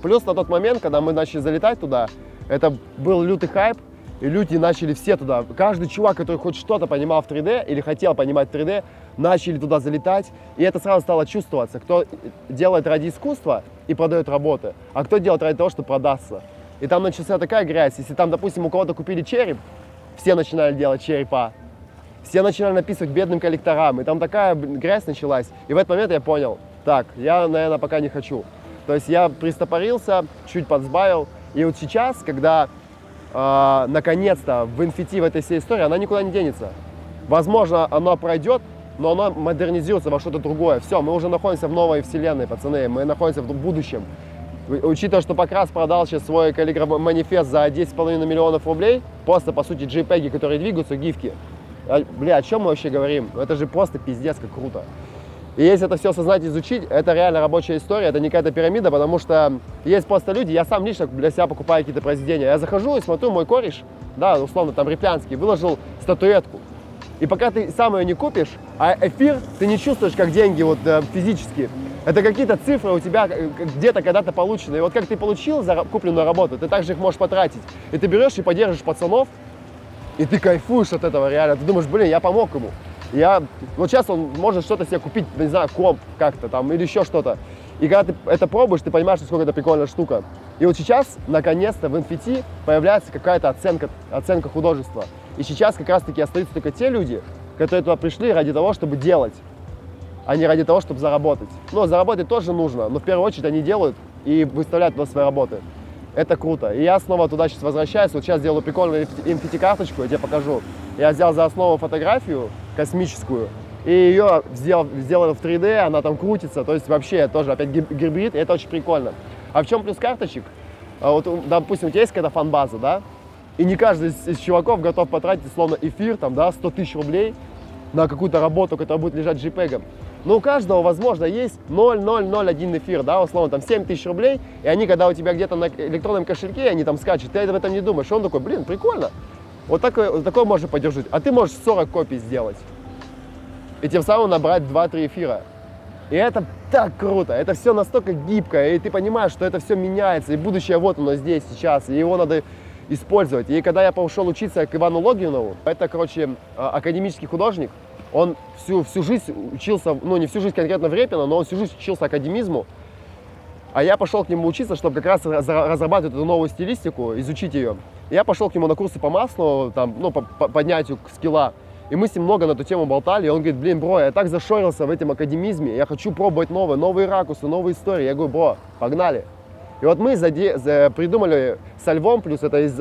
Плюс на тот момент, когда мы начали залетать туда, это был лютый хайп, и люди начали все туда. Каждый чувак, который хоть что-то понимал в три дэ или хотел понимать три дэ, начали туда залетать, и это сразу стало чувствоваться. Кто делает ради искусства и продает работы, а кто делает ради того, что продастся. И там начался такая грязь, если там, допустим, у кого-то купили череп, все начинали делать черепа. все начинали написывать бедным коллекторам, и там такая грязь началась. И в этот момент я понял, так, я, наверное, пока не хочу. То есть я пристопорился, чуть подсбавил, и вот сейчас, когда э, наконец-то в инфити в этой всей истории, она никуда не денется. Возможно, оно пройдет, но оно модернизируется во что-то другое. Все, мы уже находимся в новой вселенной, пацаны, мы находимся в будущем. Учитывая, что Покрас продал сейчас свой манифест за десять с половиной миллионов рублей, просто, по сути, джейпеги, которые двигаются, гифки. Бля, о чем мы вообще говорим? Это же просто пиздец, как круто. И если это все осознать, изучить, это реально рабочая история, это не какая-то пирамида, потому что есть просто люди, я сам лично для себя покупаю какие-то произведения. Я захожу и смотрю, мой кореш, да, условно, там, Реплянский, выложил статуэтку. И пока ты сам ее не купишь, а эфир, ты не чувствуешь, как деньги вот физически. Это какие-то цифры у тебя где-то когда-то получены. И вот как ты получил за купленную работу, ты также их можешь потратить. И ты берешь и поддерживаешь пацанов, и ты кайфуешь от этого реально. Ты думаешь, блин, я помог ему. Я... Вот сейчас он может что-то себе купить, не знаю, комп как-то там или еще что-то. И когда ты это пробуешь, ты понимаешь, насколько это прикольная штука. И вот сейчас, наконец-то, в инфити появляется какая-то оценка, оценка художества. И сейчас как раз-таки остаются только те люди, которые туда пришли ради того, чтобы делать, а не ради того, чтобы заработать. Но заработать тоже нужно, но в первую очередь они делают и выставляют туда свои работы. Это круто. И я снова туда сейчас возвращаюсь. Вот сейчас делаю прикольную инфити-карточку, я тебе покажу. Я взял за основу фотографию космическую, и ее сделал, сделал в три дэ, она там крутится. То есть вообще тоже опять гибрид, и это очень прикольно. А в чем плюс карточек? Вот, допустим, у тебя есть какая-то фан-база, да? И не каждый из, из чуваков готов потратить, словно эфир, там, да, сто тысяч рублей на какую-то работу, которая будет лежать джейпегом. Но у каждого, возможно, есть ноль ноль ноль один эфир, да, условно, там, семь тысяч рублей, и они, когда у тебя где-то на электронном кошельке, они там скачут, ты об этом не думаешь. Он такой, блин, прикольно, вот такое, вот такое можно поддержать, а ты можешь сорок копий сделать, и тем самым набрать два-три эфира. И это так круто, это все настолько гибко, и ты понимаешь, что это все меняется, и будущее вот оно здесь, сейчас, и его надо... использовать. И когда я пошел учиться к Ивану Логинову, это, короче, академический художник, он всю, всю жизнь учился, ну не всю жизнь конкретно в Репина, но он всю жизнь учился академизму, а я пошел к нему учиться, чтобы как раз разрабатывать эту новую стилистику, изучить ее. И я пошел к нему на курсы по маслу, там, ну, по, по поднятию скилла, и мы с ним много на эту тему болтали, и он говорит, блин, бро, я так зашорился в этом академизме, я хочу пробовать новые, новые ракурсы, новые истории. Я говорю, бро, погнали. И вот мы заде... за... придумали со Львом, плюс это из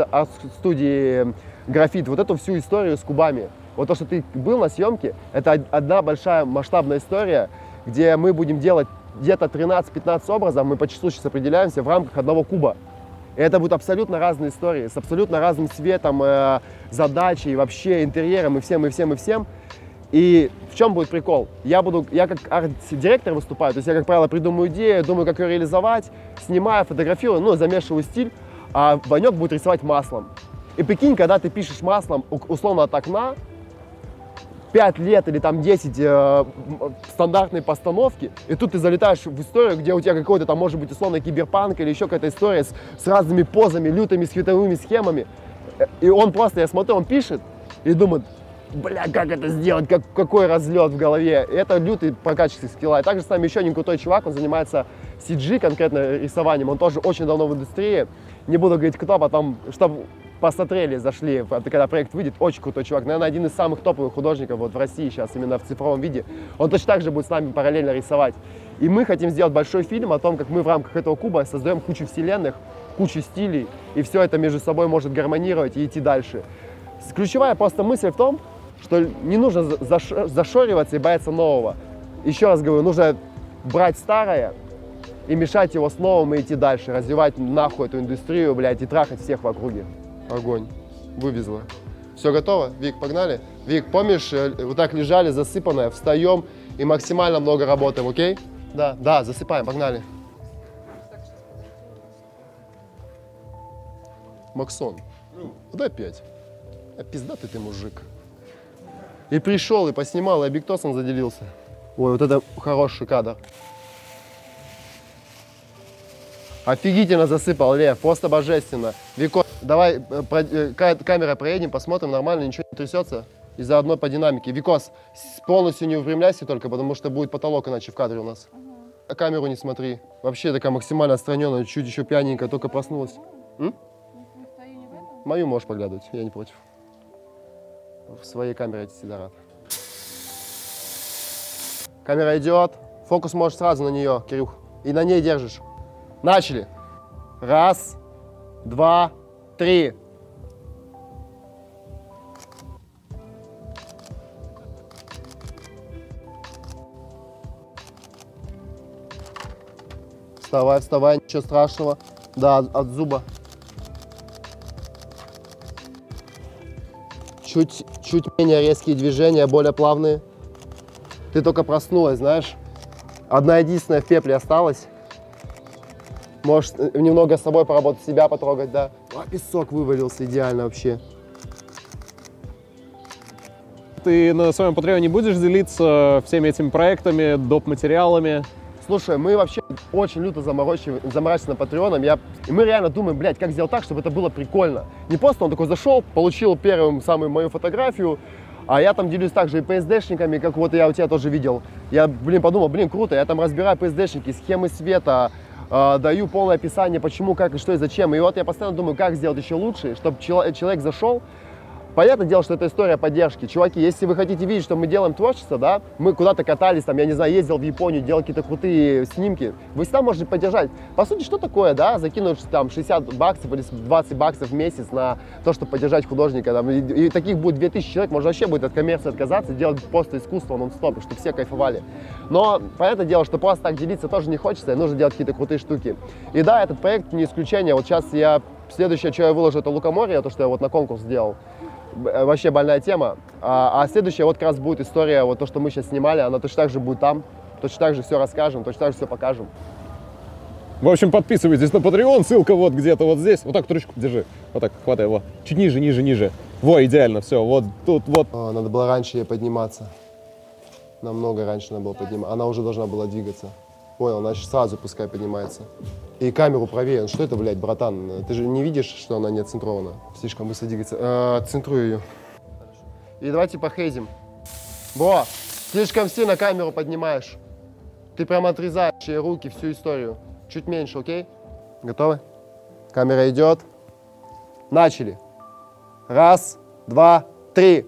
студии «Графит», вот эту всю историю с кубами. Вот то, что ты был на съемке, это одна большая масштабная история, где мы будем делать где-то тринадцать-пятнадцать образов, мы по числу сейчас определяемся в рамках одного куба. И это будут абсолютно разные истории, с абсолютно разным цветом, э, задачей, вообще интерьером и всем, и всем, и всем. И в чем будет прикол? Я буду, я как арт-директор выступаю, то есть я, как правило, придумаю идею, думаю, как ее реализовать, снимаю, фотографирую, ну, замешиваю стиль, а Ванек будет рисовать маслом. И прикинь, когда ты пишешь маслом, условно, от окна, пять лет или там десять э, стандартной постановки, и тут ты залетаешь в историю, где у тебя какой-то там, может быть, условно, киберпанк или еще какая-то история с, с разными позами, лютыми, световыми схемами. И он просто, я смотрю, он пишет и думает, бля, как это сделать, как, какой разлет в голове. Это лютый прокачиватель скилла. И также с нами еще один крутой чувак, он занимается си джи, конкретно рисованием. Он тоже очень давно в индустрии. Не буду говорить кто, потом, чтобы посмотрели, зашли, когда проект выйдет. Очень крутой чувак. Наверное, один из самых топовых художников вот в России сейчас, именно в цифровом виде. Он точно так же будет с нами параллельно рисовать. И мы хотим сделать большой фильм о том, как мы в рамках этого куба создаем кучу вселенных, кучу стилей. И все это между собой может гармонировать и идти дальше. Ключевая просто мысль в том, что не нужно зашориваться и бояться нового. Еще раз говорю, нужно брать старое и мешать его с новым и идти дальше, развивать нахуй эту индустрию, блядь, и трахать всех в округе. Огонь. Вывезла. Все готово? Вик, погнали? Вик, помнишь, вот так лежали, засыпанное, встаем и максимально много работаем, окей? Да, да, засыпаем, погнали. Максон, куда опять? А пиздатый ты мужик. И пришел, и поснимал, и объектосом заделился. Ой, вот это хороший кадр. Офигительно засыпал, Лев, просто божественно. Викос, давай камерой проедем, посмотрим, нормально, ничего не трясется. И заодно по динамике. Викос, полностью не выпрямляйся только, потому что будет потолок иначе в кадре у нас. А камеру не смотри. Вообще такая максимально отстраненная, чуть еще пьяненькая, только проснулась. М? Мою можешь поглядывать, я не против. в своей камере эти сидорат. Камера идет. Фокус можешь сразу на нее, Кирюх. И на ней держишь. Начали. Раз, два, три. Вставай, вставай, ничего страшного. Да, от, от зуба. Чуть, чуть менее резкие движения, более плавные. Ты только проснулась, знаешь. Одна единственная в пепле осталась. Можешь немного с собой поработать, себя потрогать, да. А песок вывалился идеально вообще. Ты на своем Патреоне будешь делиться всеми этими проектами, доп-материалами? Слушай, мы вообще очень люто заморачиваемся Патреоном. Я... И мы реально думаем, блядь, как сделать так, чтобы это было прикольно. Не просто он такой зашел, получил первым самую мою фотографию, а я там делюсь также и пи эс ди-шниками, как вот я у тебя тоже видел. Я, блин, подумал, блин, круто, я там разбираю пи эс ди-шники, схемы света, э, даю полное описание, почему, как и что и зачем. И вот я постоянно думаю, как сделать еще лучше, чтобы чело- человек зашел. Понятное дело, что это история поддержки. Чуваки, если вы хотите видеть, что мы делаем творчество, да, мы куда-то катались, там, я не знаю, ездил в Японию, делал какие-то крутые снимки, вы всегда можете поддержать. По сути, что такое, да, закинуть там шестьдесят баксов или двадцать баксов в месяц на то, чтобы поддержать художника, там, и, и таких будет две тысячи человек, можно вообще будет от коммерции отказаться, делать просто искусство нон-стоп, чтобы все кайфовали. Но, понятное дело, что просто так делиться тоже не хочется, и нужно делать какие-то крутые штуки. И да, этот проект не исключение, вот сейчас я, следующее, что я выложу, это лукоморье, то, что я вот на конкурс сделал. Вообще больная тема. А, а следующая вот как раз будет история, вот то, что мы сейчас снимали, она точно так же будет там. Точно так же все расскажем, точно так же все покажем. В общем, подписывайтесь на Patreon, ссылка вот где-то вот здесь. Вот так трючку держи, вот так, хватай его. Чуть ниже, ниже, ниже. Во, идеально, все, вот тут, вот. О, надо было раньше ей подниматься. Намного раньше надо было подниматься. Она уже должна была двигаться. Понял, значит, сразу пускай поднимается. И камеру правее. Ну что это, блядь, братан? Ты же не видишь, что она не отцентрована? Слишком быстро двигается. Э, центрую ее. Хорошо. И давайте похейзим. Бро, слишком сильно камеру поднимаешь. Ты прям отрезаешь ей руки, всю историю. Чуть меньше, окей? Готовы? Камера идет. Начали. Раз, два, три.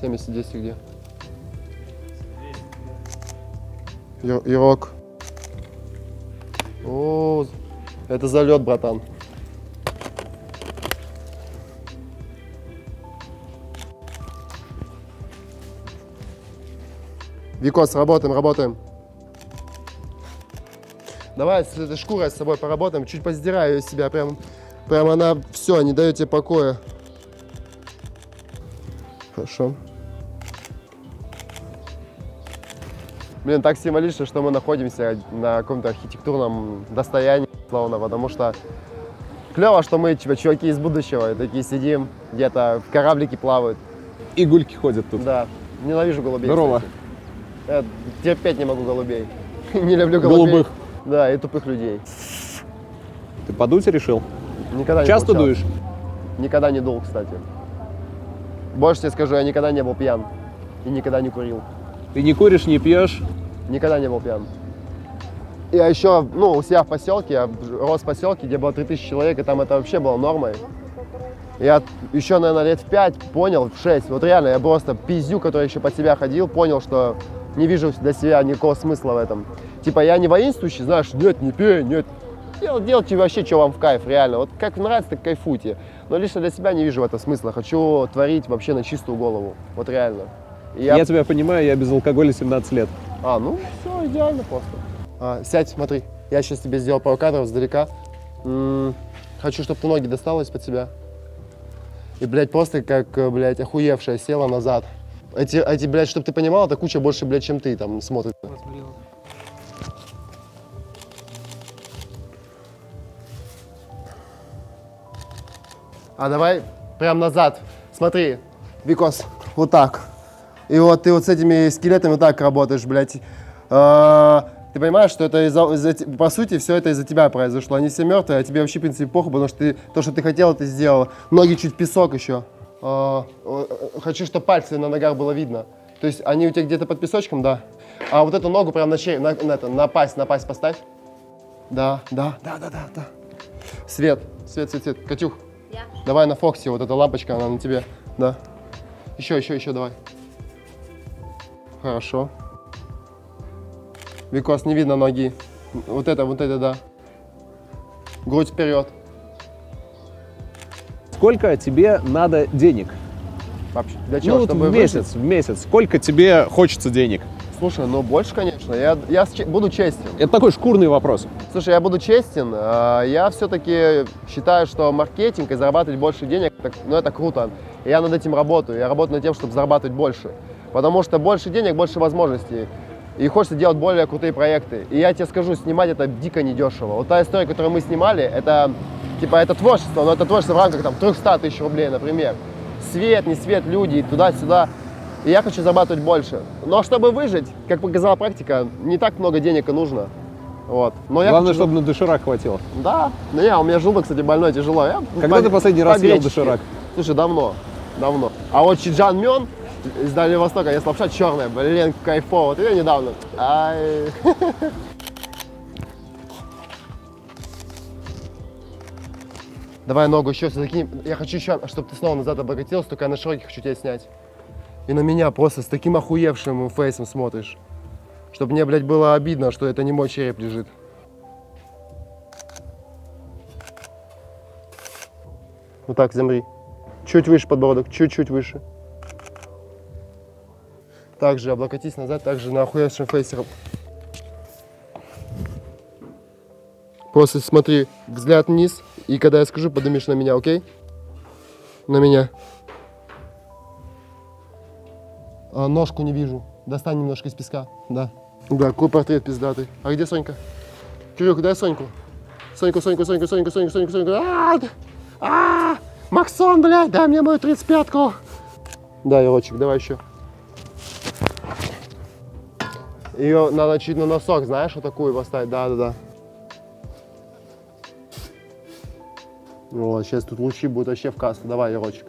семьдесят десять где? Ирок. О, это залет, братан. Викос, работаем, работаем. Давай с этой шкурой с собой поработаем. Чуть поздираю ее себя. Прям, прям она все, не дает тебе покоя. Хорошо. Блин, так символично, что мы находимся на каком-то архитектурном достоянии, словно, потому что клево, что мы чуваки из будущего, такие сидим, где-то в кораблике плавают. И гульки ходят тут. Да, ненавижу голубей. Здорово. Я терпеть не могу голубей. Не люблю голубей. Голубых. Да, и тупых людей. Ты подуть решил? Никогда не получал. Часто дуешь? Никогда не дул, кстати. Больше тебе скажу, я никогда не был пьян и никогда не курил. Ты не куришь, не пьешь? Никогда не был пьян. Я еще, ну, у себя в поселке, я рос в поселке, где было три тысячи человек, и там это вообще было нормой. Я еще, наверное, лет в пять понял, в шесть, вот реально, я просто пиздю, который еще под себя ходил, понял, что не вижу для себя никакого смысла в этом. Типа, я не воинствующий, знаешь, нет, не пей, нет. Дел, делайте вообще, что вам в кайф, реально. Вот как нравится, так кайфуйте. Но лично для себя не вижу в этом смысла. Хочу творить вообще на чистую голову, вот реально. Я... я тебя понимаю, я без алкоголя семнадцать лет. А, ну все, идеально просто. А, сядь, смотри, я сейчас тебе сделал пару кадров сдалека. М-м, хочу, чтобы ты ноги достала из-под себя. И, блядь, просто как, блядь, охуевшая села назад. Эти, эти блядь, чтобы ты понимал, это куча больше, блядь, чем ты там смотрит. А давай прям назад. Смотри, Викос, вот так. И вот ты вот с этими скелетами так работаешь, блядь. А, ты понимаешь, что это из-за, из-за, по сути, все это из-за тебя произошло. Они все мертвые, а тебе вообще, в принципе, похуй, потому что ты, то, что ты хотел, ты сделал. Ноги чуть в песок еще. А, хочу, чтобы пальцы на ногах было видно. То есть они у тебя где-то под песочком, да. А вот эту ногу прям на, череп, на, на, это, на пасть, на пасть поставь. Да, да, да, да, да, да. Свет, свет, свет, свет. Катюх, Я. Давай на Фоксе, вот эта лампочка, она на тебе. Да. Еще, еще, еще давай. Хорошо. Викос, не видно ноги. Вот это, вот это, да. Грудь вперед. Сколько тебе надо денег? Вообще, для чего? Ну, вот чтобы в месяц, выжить? В месяц. Сколько тебе хочется денег? Слушай, ну больше, конечно. Я, я буду честен. Это такой шкурный вопрос. Слушай, я буду честен. Я все-таки считаю, что маркетинг и зарабатывать больше денег, ну это круто. Я над этим работаю. Я работаю над тем, чтобы зарабатывать больше. Потому что больше денег, больше возможностей. И хочется делать более крутые проекты. И я тебе скажу, снимать это дико недешево. Вот та история, которую мы снимали, это типа это творчество, но это творчество в рамках там триста тысяч рублей, например. Свет, не свет, люди, туда-сюда. И я хочу зарабатывать больше. Но чтобы выжить, как показала практика, не так много денег и нужно. Вот. Но я Главное, хочу... чтобы на доширак хватило. Да. Ну я, у меня желудок, кстати, больной, тяжело. Я Когда по... ты последний раз ел доширак? Слушай, давно, давно. А вот Чиджан Мён из Дальнего Востока, есть лапша черная, блин, кайфово. Вот ее недавно. Ай. Давай ногу еще закинь. Я хочу еще, чтобы ты снова назад обогатилась, только я на широких хочу тебя снять. И на меня просто с таким охуевшим фейсом смотришь. Чтобы мне, блядь, было обидно, что это не мой череп лежит. Вот так замри. Чуть выше подбородок, чуть-чуть выше. Также облокотись назад, также на охуевшем фейсе. Просто смотри, взгляд вниз, и когда я скажу, поднимешь на меня, окей? На меня. А, ножку не вижу. Достань немножко из песка. Да. Да, какой портрет пиздатый. А где Сонька? Кирюк, дай Соньку. Соньку, Соньку, Соньку, Соньку, Соньку, Соньку, Соньку. А-а-а! А-а-а! Максон, блядь, дай мне мою тридцать пятку. Да, Ирочек, давай еще. Ее надо чуть на носок, знаешь, вот такую поставить. Да, да, да. Вот, сейчас тут лучи будут вообще в кассу. Давай, Ярочек.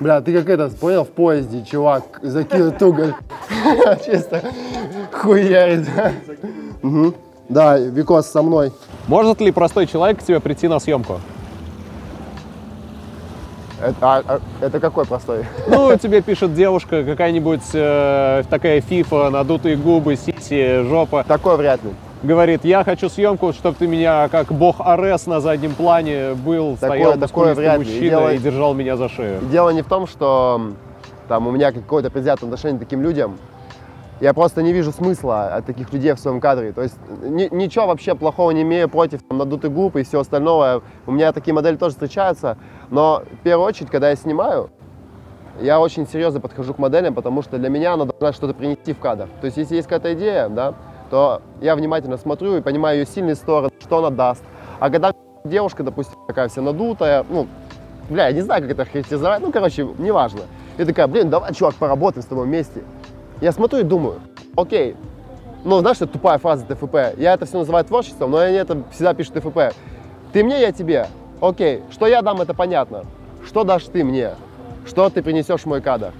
Бля, ты как это, понял, в поезде, чувак, закинут уголь. Чисто хуярит. Да, Викос со мной. Может ли простой человек к тебе прийти на съемку? Это, а, это какой простой? Ну, тебе пишет девушка, какая-нибудь э, такая фифа, надутые губы, сиси, жопа. Такой вряд ли. Говорит, я хочу съемку, чтобы ты меня как бог Арес на заднем плане был, такое, стоял такое вряд ли. Мужчина и, дело, и держал меня за шею. Дело не в том, что там у меня какое-то предвзятое отношение к таким людям. Я просто не вижу смысла от таких людей в своем кадре. То есть ни, ничего вообще плохого не имею против там, надутых губ и всего остального. У меня такие модели тоже встречаются. Но в первую очередь, когда я снимаю, я очень серьезно подхожу к моделям, потому что для меня она должна что-то принести в кадр. То есть если есть какая-то идея, да, то я внимательно смотрю и понимаю ее сильные стороны, что она даст. А когда девушка, допустим, такая вся надутая, ну, бля, я не знаю, как это характеризовать, ну, короче, неважно. И такая, блин, давай, чувак, поработаем с тобой вместе. Я смотрю и думаю, окей, ну, знаешь, это тупая фраза ТФП. Я это все называю творчеством, но они это всегда пишут ТФП. Ты мне, я тебе. Окей, что я дам, это понятно. Что дашь ты мне? Что ты принесешь в мой кадр?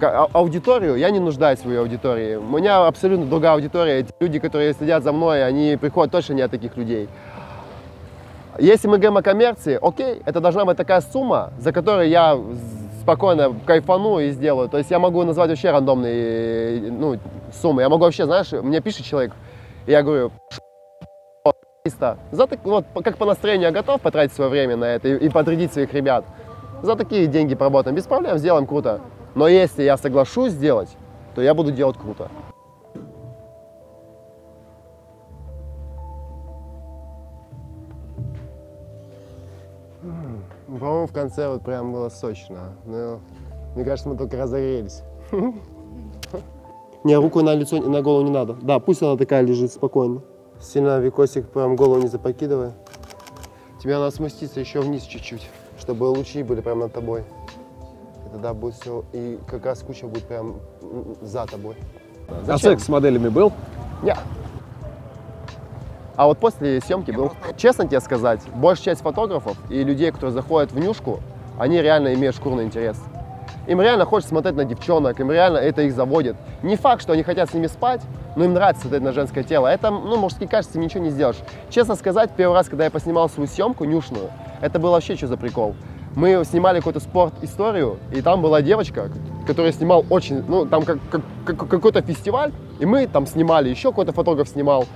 Аудиторию, я не нуждаюсь в ее аудитории. У меня абсолютно другая аудитория. Эти люди, которые следят за мной, они приходят точно не от таких людей. Если мы говорим о коммерции, окей, это должна быть такая сумма, за которую я спокойно кайфану и сделаю. То есть я могу назвать вообще рандомные ну, суммы. Я могу вообще, знаешь, мне пишет человек, и я говорю, триста. За так, вот, как по настроению я готов потратить свое время на это и, и подрядить своих ребят. За такие деньги поработаем, без проблем, сделаем круто. Но если я соглашусь сделать, то я буду делать круто. По-моему, в конце вот прям было сочно. Но, мне кажется, мы только разогрелись. Не, руку на лицо, на голову не надо. Да, пусть она такая лежит спокойно. Сильно, Викосик, прям голову не запокидывай. Тебе надо сместиться еще вниз чуть-чуть, чтобы лучи были прям над тобой. Тогда будет все, и как раз куча будет прям за тобой. Зачем? А секс с моделями был? Нет. А вот после съемки был. Честно тебе сказать, большая часть фотографов и людей, которые заходят в нюшку, они реально имеют шкурный интерес. Им реально хочется смотреть на девчонок, им реально это их заводит. Не факт, что они хотят с ними спать, но им нравится смотреть на женское тело. Это, ну, мужские качества, ничего не сделаешь. Честно сказать, первый раз, когда я поснимал свою съемку нюшную, это было вообще что за прикол. Мы снимали какую-то спорт-историю, и там была девочка, которая снимала очень, ну, там как, как, как, какой-то фестиваль, и мы там снимали, еще какой-то фотограф снимал.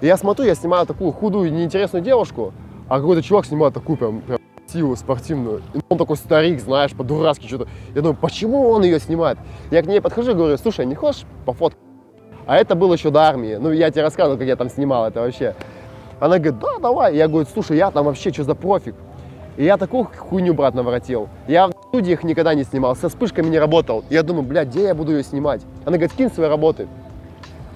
И я смотрю, я снимаю такую худую, неинтересную девушку, а какой-то чувак снимает такую прям, прям силу спортивную. И он такой старик, знаешь, по-дурацки что-то. Я думаю, почему он ее снимает? Я к ней подхожу и говорю, слушай, не хочешь пофоткать? А это было еще до армии. Ну, я тебе рассказывал, как я там снимал это вообще. Она говорит, да, давай. Я говорю, слушай, я там вообще, что за профик? И я такую хуйню, брат, наворотил. Я в студиях никогда не снимал, со вспышками не работал. И я думаю, блядь, где я буду ее снимать? Она говорит, скинь свои работы.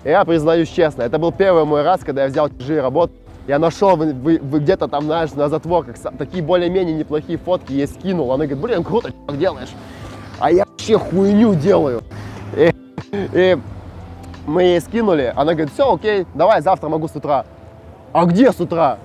И я признаюсь честно, это был первый мой раз, когда я взял чужие работы. Я нашел, вы, вы, вы где-то там, знаешь, на затворках такие более-менее неплохие фотки, я скинул. Она говорит, блин, круто, как делаешь. А я вообще хуйню делаю. И, и мы ей скинули, она говорит, все, окей, давай, завтра могу с утра. А где с утра?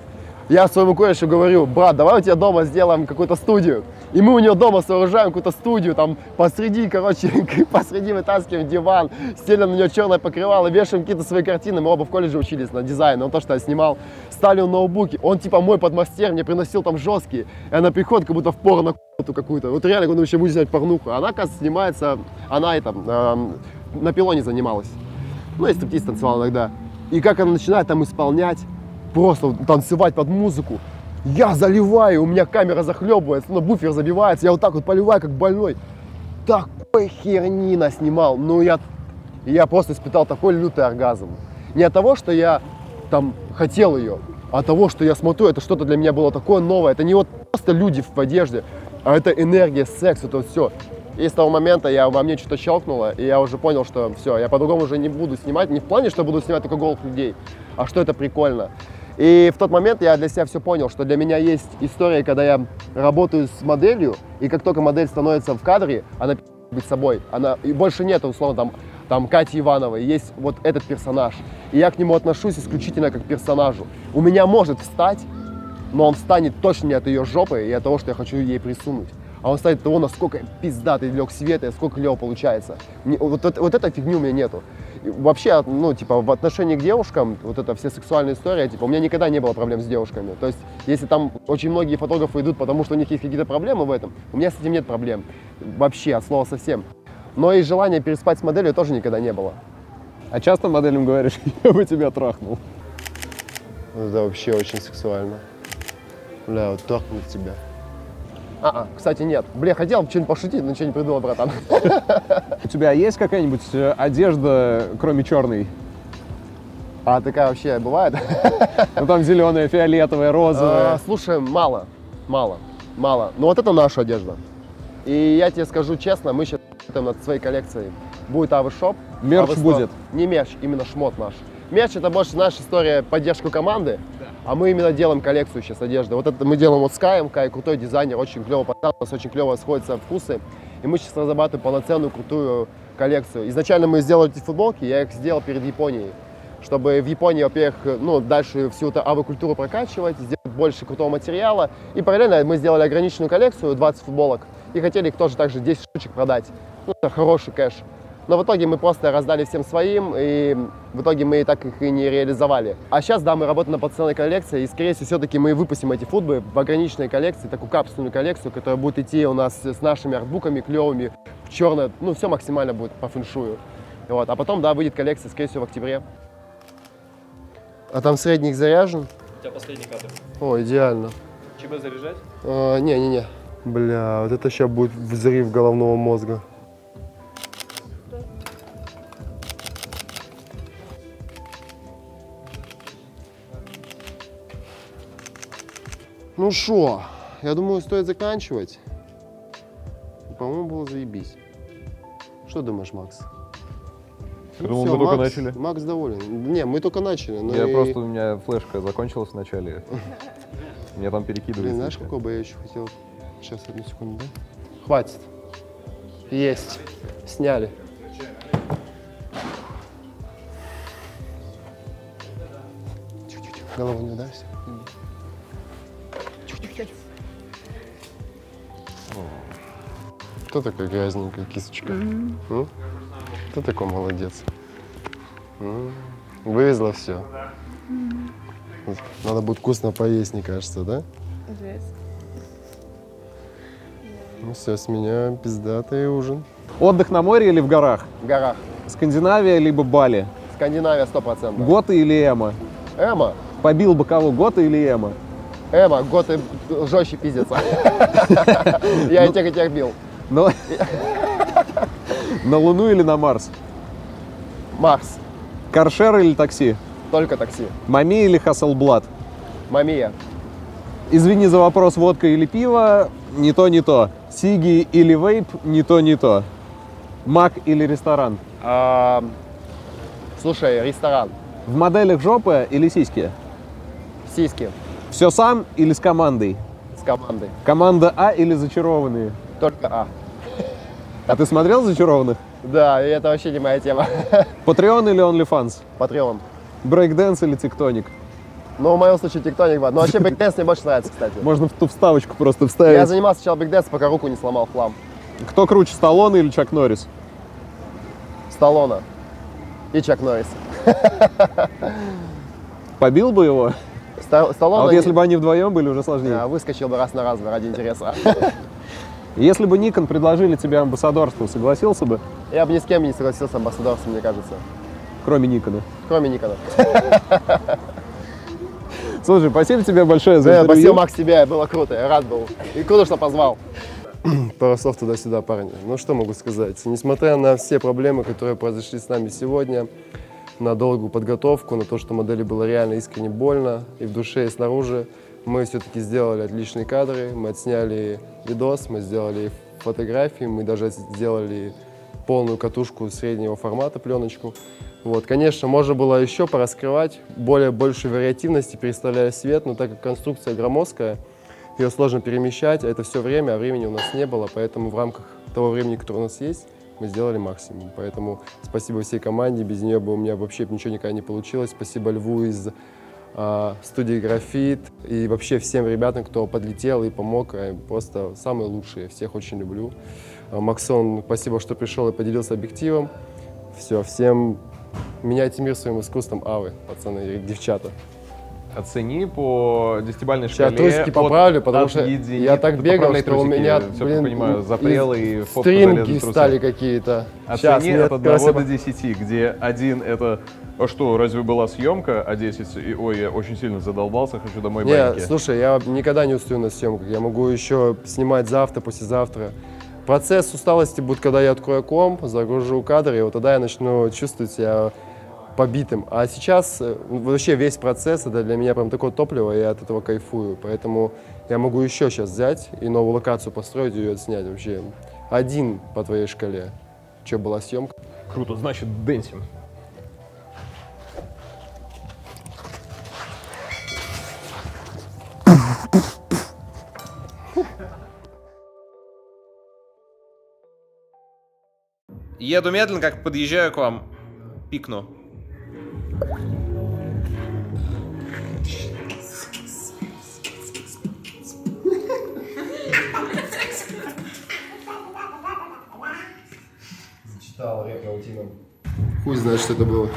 Я своему корешу говорю, брат, давай у тебя дома сделаем какую-то студию. И мы у нее дома сооружаем какую-то студию, там посреди, короче, посреди вытаскиваем диван, стелим на нее черное покрывало, вешаем какие-то свои картины. Мы оба в колледже учились на дизайн, он то, что я снимал. Стали у ноутбуки, он типа мой подмастер, мне приносил там жесткие. И она приходит, как будто в порно какую-то. Вот реально, он вообще будет снять порнуху. Она, кажется, снимается, она и там э, на пилоне занималась. Ну и стриптиз танцевала иногда. И как она начинает там исполнять, просто танцевать под музыку. Я заливаю, у меня камера захлебывается, ну, буфер забивается, я вот так вот поливаю, как больной. Такой херни наснимал, ну я, я просто испытал такой лютый оргазм. Не от того, что я там хотел ее, а от того, что я смотрю, это что-то для меня было такое новое. Это не вот просто люди в одежде, а это энергия, секс, это вот все. И с того момента я, во мне что-то щелкнуло, и я уже понял, что все, я по-другому уже не буду снимать, не в плане, что буду снимать только голых людей, а что это прикольно. И в тот момент я для себя все понял, что для меня есть история, когда я работаю с моделью, и как только модель становится в кадре, она быть собой, она, и больше нет, условно, там, там Кати Ивановой, есть вот этот персонаж, и я к нему отношусь исключительно как к персонажу. У меня может встать, но он встанет точно не от ее жопы и от того, что я хочу ей присунуть, а он встанет от того, насколько пиздатый лег света, сколько клево получается. Мне, вот, вот, вот этой фигни у меня нету. Вообще, ну, типа, в отношении к девушкам, вот эта вся сексуальная история, типа, у меня никогда не было проблем с девушками. То есть, если там очень многие фотографы идут, потому что у них есть какие-то проблемы в этом, у меня с этим нет проблем. Вообще, от слова совсем. Но и желания переспать с моделью тоже никогда не было. А часто моделям говоришь, я бы тебя трахнул? Это вообще очень сексуально. Бля, вот трахнуть тебя. А, -а, кстати, нет. Бля, хотел что-нибудь пошутить, но ничего не придумал, братан. У тебя есть какая-нибудь одежда, кроме черной? А такая вообще бывает? Ну там зеленая, фиолетовая, розовая. А, слушай, мало, мало, мало. Но вот это наша одежда. И я тебе скажу честно, мы сейчас над своей коллекцией. Будет авэшоп. Мерч авэ будет? Не мерч, именно шмот наш. Мерч — это больше наша история поддержку команды. А мы именно делаем коллекцию сейчас одежды. Вот это мы делаем вот с Каем. Кай крутой дизайнер, очень клево пацан, у нас очень клево сходятся вкусы. И мы сейчас разрабатываем полноценную крутую коллекцию. Изначально мы сделали эти футболки, я их сделал перед Японией. Чтобы в Японии, во-первых, ну, дальше всю эту авокультуру прокачивать, сделать больше крутого материала. И параллельно мы сделали ограниченную коллекцию, двадцать футболок. И хотели их тоже также десять штучек продать. Ну, это хороший кэш. Но в итоге мы просто раздали всем своим, и в итоге мы и так их и не реализовали. А сейчас, да, мы работаем на полноценной коллекции, и, скорее всего, все-таки мы выпустим эти футбы в ограниченной коллекции, такую капсульную коллекцию, которая будет идти у нас с нашими артбуками клевыми, в черное, ну, все максимально будет по фэншую. Вот. А потом, да, выйдет коллекция, скорее всего, в октябре. А там средник заряжен? У тебя последний кадр. О, идеально. ЧБ заряжать? А, не-не-не. Бля, вот это сейчас будет взрыв головного мозга. Ну шо, я думаю, стоит заканчивать. По-моему, было заебись. Что думаешь, Макс? Я ну, думал, все, мы Макс, только начали. Макс доволен. Не, мы только начали. Но я и... просто, у меня флешка закончилась в начале. Меня там перекидывали. Блин, знаешь, какой бы я еще хотел? Сейчас, одну секунду, да? Хватит. Есть. Сняли. Чуть-чуть. Голову не ударься. Кто такая грязненькая кисточка? Mm-hmm. Кто такой молодец? Mm-hmm. Вывезла все. Mm-hmm. Надо будет вкусно поесть, мне кажется, да? Mm-hmm. Ну все, с меня пиздатый ужин. Отдых на море или в горах? В горах. Скандинавия либо Бали? Скандинавия сто процентов. Готы или эмо? Эмо. Побил бы кого, готы или эмо? Эмо, готы жестче пиздятся. Я и тех, и тех бил. На Луну или на Марс? Марс. Каршер или такси? Только такси. Мамия или Хасселблад? Мамия. Извини за вопрос, водка или пиво? Не то, не то. Сиги или вейп? Не то, не то. Мак или ресторан? Слушай, ресторан. В моделях жопы или сиськи? Сиськи. Все сам или с командой? С командой. Команда А или зачарованные? Только А. А ты смотрел «Зачарованных»? Да, это вообще не моя тема. Патреон или OnlyFans? Патреон. Брейкденс или тектоник? Ну, в моем случае тектоник, ладно. Но вообще брейкденс мне больше нравится, кстати. Можно в ту вставочку просто вставить. Я занимался сначала брейкденсом, пока руку не сломал в хлам. Кто круче, Сталлоне или Чак Норрис? Сталлоне. И Чак Норрис. Побил бы его? Ста Сталлоне... А вот если бы они вдвоем были, уже сложнее. А, выскочил бы раз на раз ради интереса. Если бы Никон предложили тебе амбассадорство, согласился бы? Я бы ни с кем не согласился амбассадорством, мне кажется. Кроме Никона? Кроме Никона. Слушай, спасибо тебе большое за интервью. Спасибо, Макс, тебе. Было круто. Я рад был. И круто, что позвал. Пару слов туда-сюда, парни. Ну, что могу сказать? Несмотря на все проблемы, которые произошли с нами сегодня, на долгую подготовку, на то, что модели было реально искренне больно и в душе, и снаружи, мы все-таки сделали отличные кадры, мы отсняли видос, мы сделали фотографии, мы даже сделали полную катушку среднего формата, пленочку. Вот, конечно, можно было еще пораскрывать, более большую вариативность, переставляя свет, но так как конструкция громоздкая, ее сложно перемещать, это все время, а времени у нас не было, поэтому в рамках того времени, которое у нас есть, мы сделали максимум. Поэтому спасибо всей команде, без нее бы у меня вообще ничего никогда не получилось. Спасибо Льву из студии «Графит» и вообще всем ребятам, кто подлетел и помог, просто самые лучшие, всех очень люблю. Максон, спасибо, что пришел и поделился объективом. Все, всем меняйте мир своим искусством, а вы, пацаны и девчата. Оцени по десятибалльной шкале. Сейчас трусики поправлю, от, потому от что единиц, я так бегал, что трусики, у меня, все, блин, понимаю, запрелы и, и стринги стали какие-то. Оцени от одного до десяти, где один это... А что, разве была съемка, а десять? Ой, я очень сильно задолбался, хочу домой баньки. Нет, слушай, я никогда не устаю на съемках, я могу еще снимать завтра, послезавтра. Процесс усталости будет, когда я открою комп, загружу кадры, и вот тогда я начну чувствовать себя побитым. А сейчас вообще весь процесс, это для меня прям такое топливо, я от этого кайфую. Поэтому я могу еще сейчас взять и новую локацию построить и ее снять вообще. Один по твоей шкале. Че, была съемка? Круто, значит, дэнсим. Еду медленно, как подъезжаю к вам, пикну. Зачитал репаутином. Хуй знает, что это было.